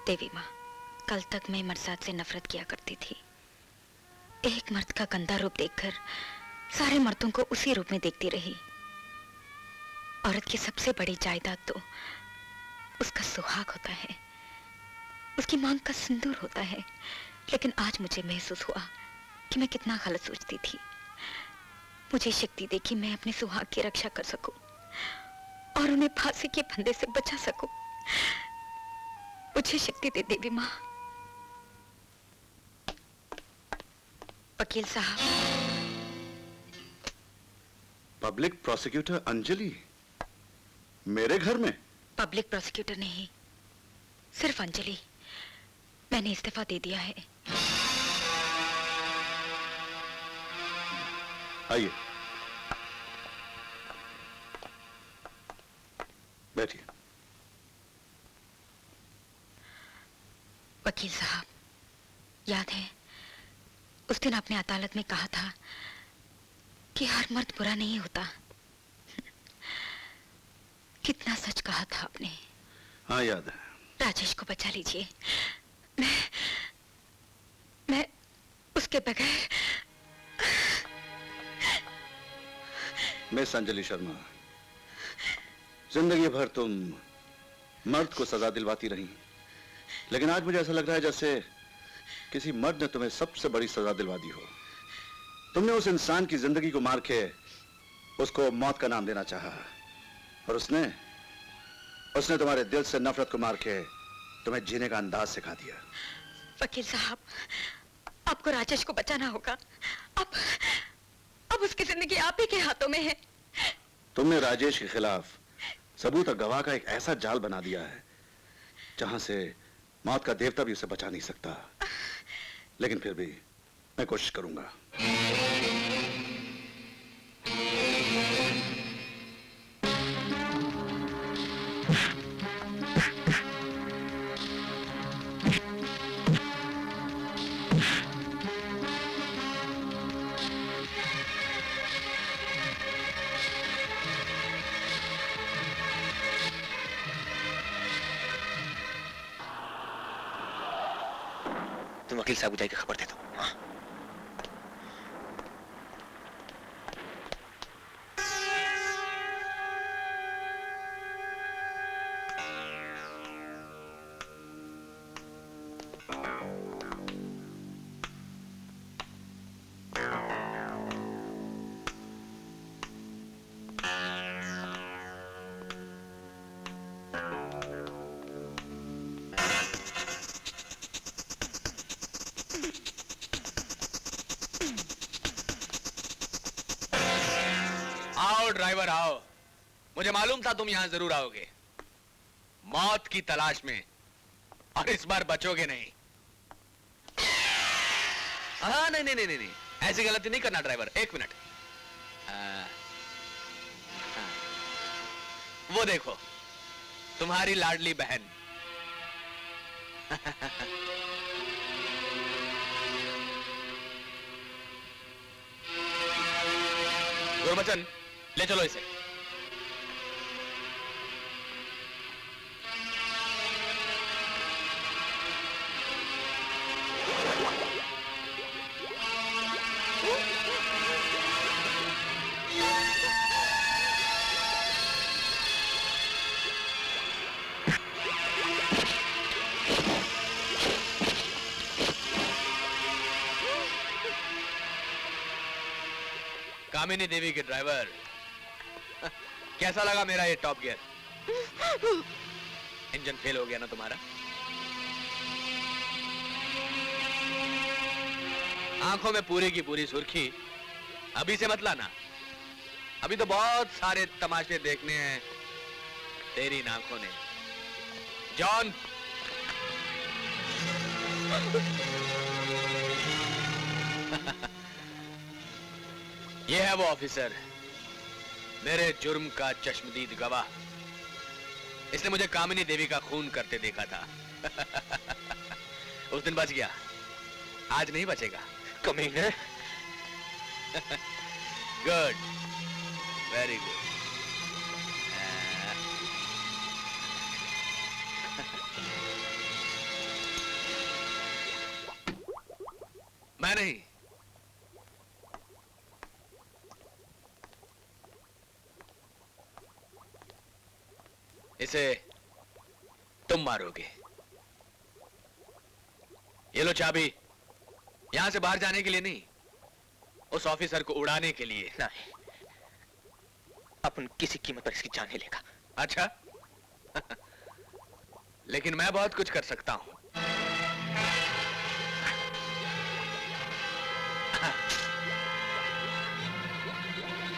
देवी माँ, कल तक मैं मरसात से नफरत किया करती थी। एक मर्द का गंदा रूप देखकर सारे मर्दों को उसी रूप में देखती रही। औरत की सबसे बड़ी जायदाद तो उसका सुहाग होता है, उसकी मांग का सिंदूर होता है। लेकिन आज मुझे महसूस हुआ कि मैं कितना गलत सोचती थी। मुझे शक्ति दे कि मैं अपने सुहाग की रक्षा कर सकूं और उन्हें फांसी के फंदे से बचा सकूं। मुझे शक्ति दे देवी माँ। वकील साहब। पब्लिक प्रोसिक्यूटर अंजलि मेरे घर में? पब्लिक प्रोसिक्यूटर नहीं, सिर्फ अंजलि। मैंने इस्तीफा दे दिया है। आइए बैठिए। वकील साहब, याद है उस दिन आपने अदालत में कहा था कि हर मर्द बुरा नहीं होता? कितना सच कहा था आपने। हाँ याद है। राजेश को बचा लीजिए, मैं उसके बगैर। मिस अंजलि शर्मा, जिंदगी भर तुम मर्द को सजा दिलवाती रही, लेकिन आज मुझे ऐसा लग रहा है जैसे किसी मर्द ने तुम्हें सबसे बड़ी सजा दिलवा दी हो। तुमने उस इंसान की जिंदगी को मार के उसको मौत का नाम देना चाहा, और उसने तुम्हारे दिल से नफरत को मार के तुम्हें जीने का अंदाज सिखा दिया। वकील साहब, आपको राजेश को बचाना होगा। अब उसकी जिंदगी आप ही के हाथों में है। तुमने राजेश के खिलाफ सबूत और गवाह का एक ऐसा जाल बना दिया है जहां से मौत का देवता भी उसे बचा नहीं सकता, लेकिन फिर भी मैं कोशिश करूंगा। वकील साहब जाके खबर दे दो। ड्राइवर आओ, मुझे मालूम था तुम यहां जरूर आओगे। मौत की तलाश में, और इस बार बचोगे नहीं। हाँ नहीं नहीं नहीं नहीं, ऐसी गलती नहीं करना ड्राइवर। एक मिनट, वो देखो तुम्हारी लाडली बहन। गुरबचन ले चलो इसे। कामिनी देवी के ड्राइवर, कैसा लगा मेरा ये टॉप गियर? इंजन फेल हो गया ना तुम्हारा? आंखों में पूरी की पूरी सुर्खी। अभी से मत लाना, अभी तो बहुत सारे तमाशे देखने हैं तेरी इन आंखों ने। जॉन, ये है वो ऑफिसर, मेरे जुर्म का चश्मदीद गवाह। इसने मुझे कामिनी देवी का खून करते देखा था। उस दिन बच गया, आज नहीं बचेगा। कमीने। Good, very good. मैं नहीं, इसे तुम मारोगे। ये लो चाबी, यहां से बाहर जाने के लिए नहीं, उस ऑफिसर को उड़ाने के लिए। नहीं, अपन किसी कीमत पर इसकी जान नहीं लेगा। अच्छा। लेकिन मैं बहुत कुछ कर सकता हूं।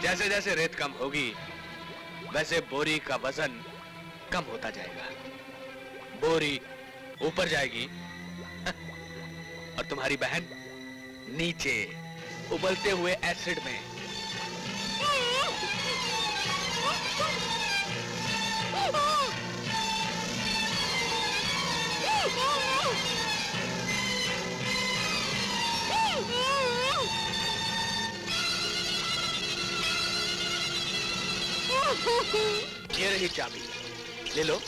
जैसे जैसे रेत कम होगी वैसे बोरी का वजन कम होता जाएगा, बोरी ऊपर जाएगी और तुम्हारी बहन नीचे उबलते हुए एसिड में। ये रही चाबी, ले लो।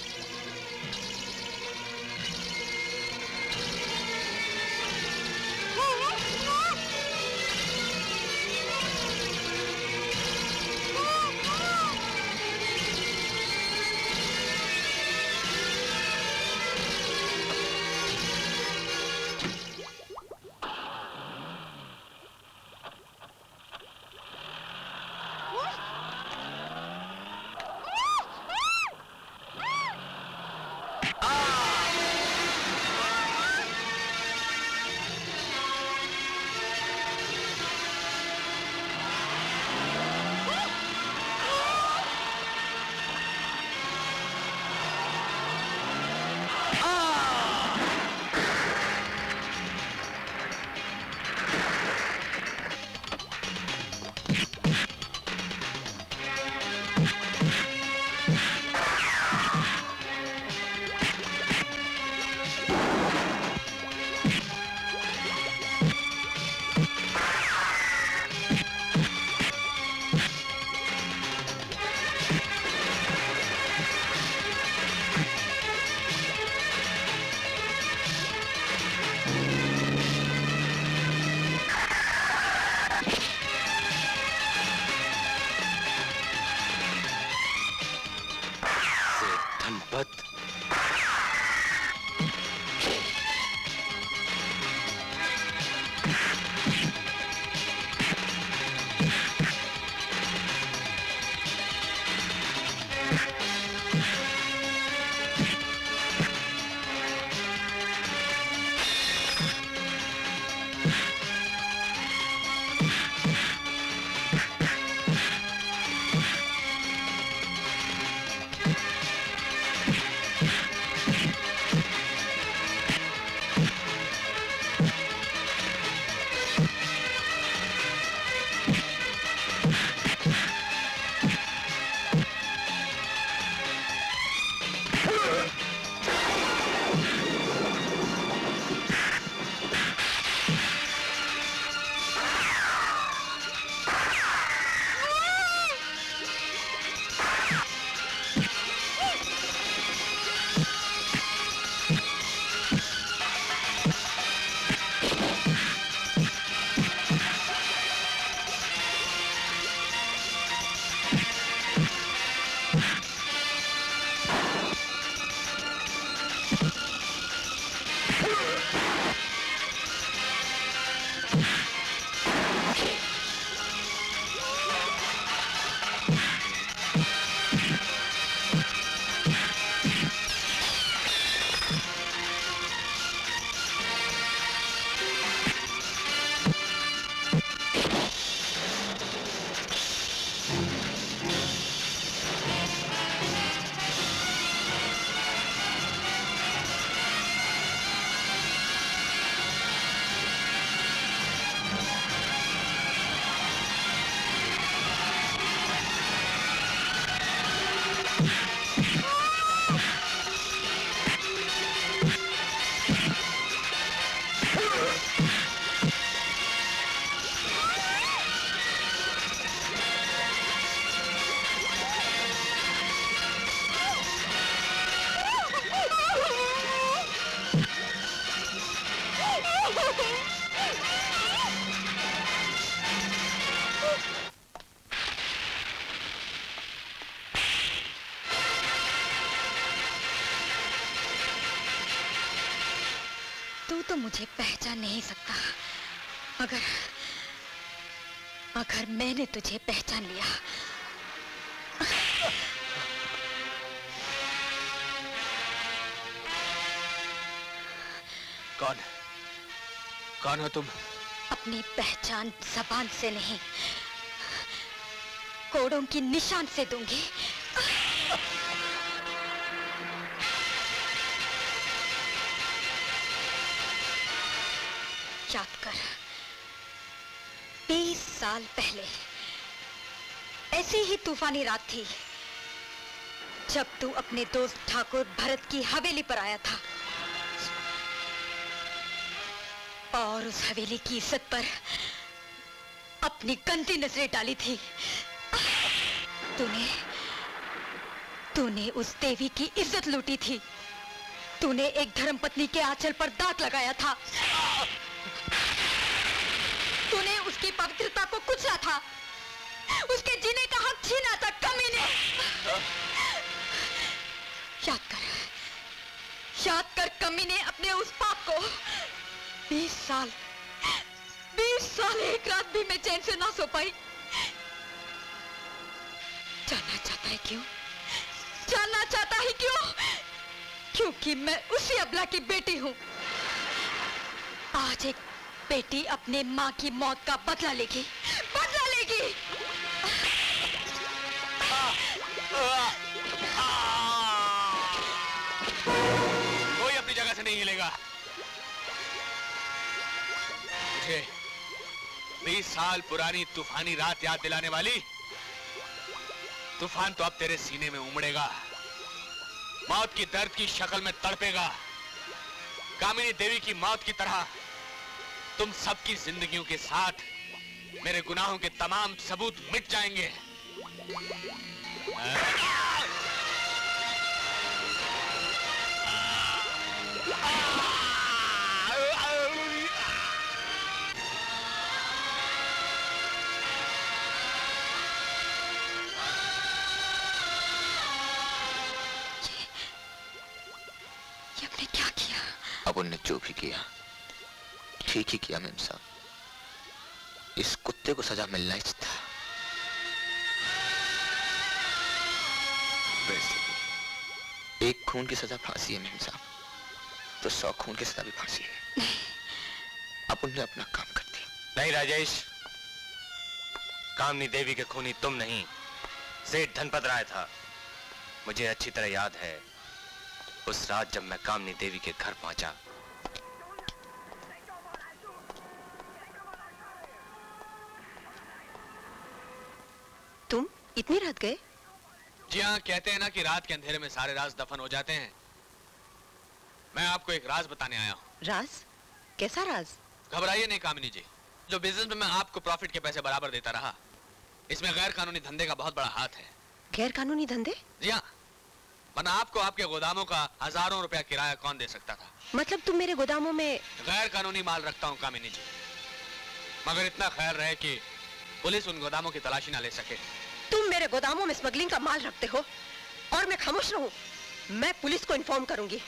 मुझे पहचान नहीं सकता, मगर मैंने तुझे पहचान लिया। कौन हो तुम? अपनी पहचान जबान से नहीं, कोड़ों की निशान से दूंगी। याद कर, 20 साल पहले ऐसी ही तूफानी रात थी जब तू अपने दोस्त ठाकुर भरत की हवेली पर आया था और उस हवेली की इज्जत पर अपनी गंदी नजरें डाली थी। तूने उस देवी की इज्जत लूटी थी। तूने एक धर्मपत्नी के आंचल पर दांत लगाया था। तूने उसकी पवित्रता को कुचला था, उसके जीने का हक छीना था, कमीने। याद कर कमीने, अपने उस पाप को। 20 साल एक रात भी मैं चैन से ना सो पाई। जानना चाहता है क्यों? क्योंकि मैं उसी अबला की बेटी हूं। आज एक बेटी अपने माँ की मौत का बदला लेगी, कोई अपनी जगह से नहीं हिलेगा। मुझे 20 साल पुरानी तूफानी रात याद दिलाने वाली, तूफान तो अब तेरे सीने में उमड़ेगा, मौत की दर्द की शक्ल में तड़पेगा। कामिनी देवी की मौत की तरह तुम सबकी जिंदगियों के साथ मेरे गुनाहों के तमाम सबूत मिट जाएंगे। ये आपने क्या किया? अब उनने जो भी किया ठीक ही किया मेम साहब। इस कुत्ते को सजा मिलना ही था। वैसे एक खून की सजा फांसी है मेम साहब, तो 100 खून की सजा भी फांसी है। अब उन्हें अपना काम कर दिया। नहीं राजेश, कामनी देवी के खूनी तुम नहीं, सेठ धनपत राय था। मुझे अच्छी तरह याद है उस रात जब मैं कामनी देवी के घर पहुंचा। तुम इतनी रात गए? जी हाँ, कहते हैं ना कि रात के अंधेरे में सारे राज दफन हो जाते हैं। मैं आपको एक राज बताने आया हूँ। राज? कैसा राज? घबराइए नहीं कामिनी जी, जो बिजनेस में मैं आपको प्रॉफिट के पैसे बराबर देता रहा, इसमें गैर कानूनी धंधे का बहुत बड़ा हाथ है। गैर कानूनी धंधे? जी हाँ, वरना आपको आपके गोदामों का हजारों रुपया किराया कौन दे सकता था। मतलब तुम मेरे गोदामों में गैर कानूनी माल रखता हूँ कामिनी जी, मगर इतना खैर रहे कि पुलिस उन गोदामों की तलाशी ना ले सके। तुम मेरे गोदामों में स्मगलिंग का माल रखते हो और मैं खामोश रहूं? मैं पुलिस को इन्फॉर्म करूंगी।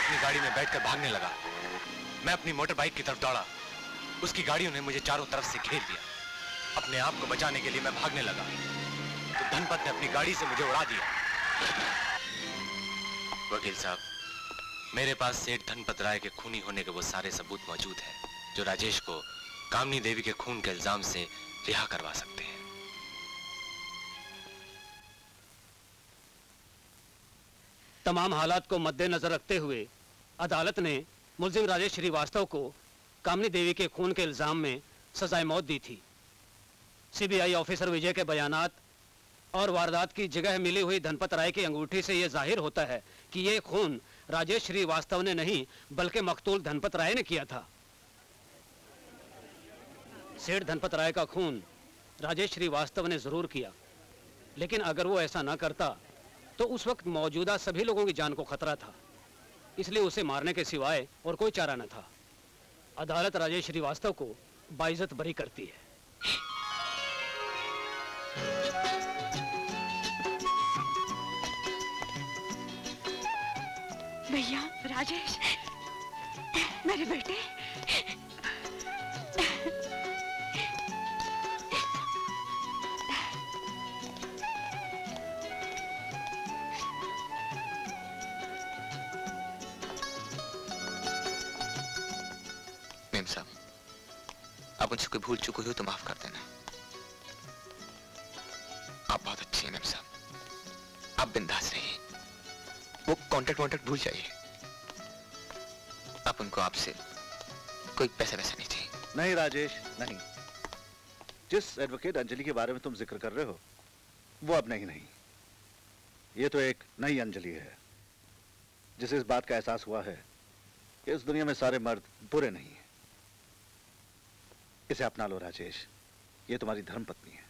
अपनी गाड़ी में बैठकर भागने लगा। मैं अपनी मोटर बाइक की तरफ दौड़ा। उसकी गाड़ियों ने मुझे चारों तरफ से घेर लिया। अपने आप को बचाने के लिए मैं भागने लगा तो धनपत ने अपनी गाड़ी से मुझे उड़ा दिया। वकील साहब, मेरे पास सेठ धनपत राय के खूनी होने के वो सारे सबूत मौजूद हैं जो राजेश को कामनी देवी के खून के इल्जाम से रिहा करवा सकते हैं। तमाम हालात को मद्देनजर रखते हुए अदालत ने मुलजिम राजेश श्रीवास्तव को कामनी देवी के खून के इल्जाम में सजाए मौत दी थी। सीबीआई ऑफिसर विजय के बयानात और वारदात की जगह मिली हुई धनपत राय की अंगूठी से यह जाहिर होता है कि यह खून राजेश श्रीवास्तव ने नहीं बल्कि मकतूल धनपत राय ने किया था। सेठ धनपत राय का खून राजेश श्रीवास्तव ने जरूर किया, लेकिन अगर वो ऐसा ना करता तो उस वक्त मौजूदा सभी लोगों की जान को खतरा था, इसलिए उसे मारने के सिवाय और कोई चारा न था। अदालत राजेश श्रीवास्तव को बाइज्जत बरी करती है। भैया राजेश, मेरे बेटे, आप उनसे कोई भूल चूक हुई हो तो माफ कर देना। आप बहुत अच्छी हैं मैम साहब, आप बिंदास रहिए। वो कॉन्ट्रैक्ट वॉन्ट्रैक्ट भूल जाइए। आप उनको आपसे कोई पैसा वैसा नहीं चाहिए। नहीं राजेश, नहीं। जिस एडवोकेट अंजलि के बारे में तुम जिक्र कर रहे हो वो अब नहीं। ये तो एक नई अंजलि है जिसे इस बात का एहसास हुआ है कि इस दुनिया में सारे मर्द बुरे नहीं हैं। इसे अपना लो राजेश, ये तुम्हारी धर्म पत्नी है।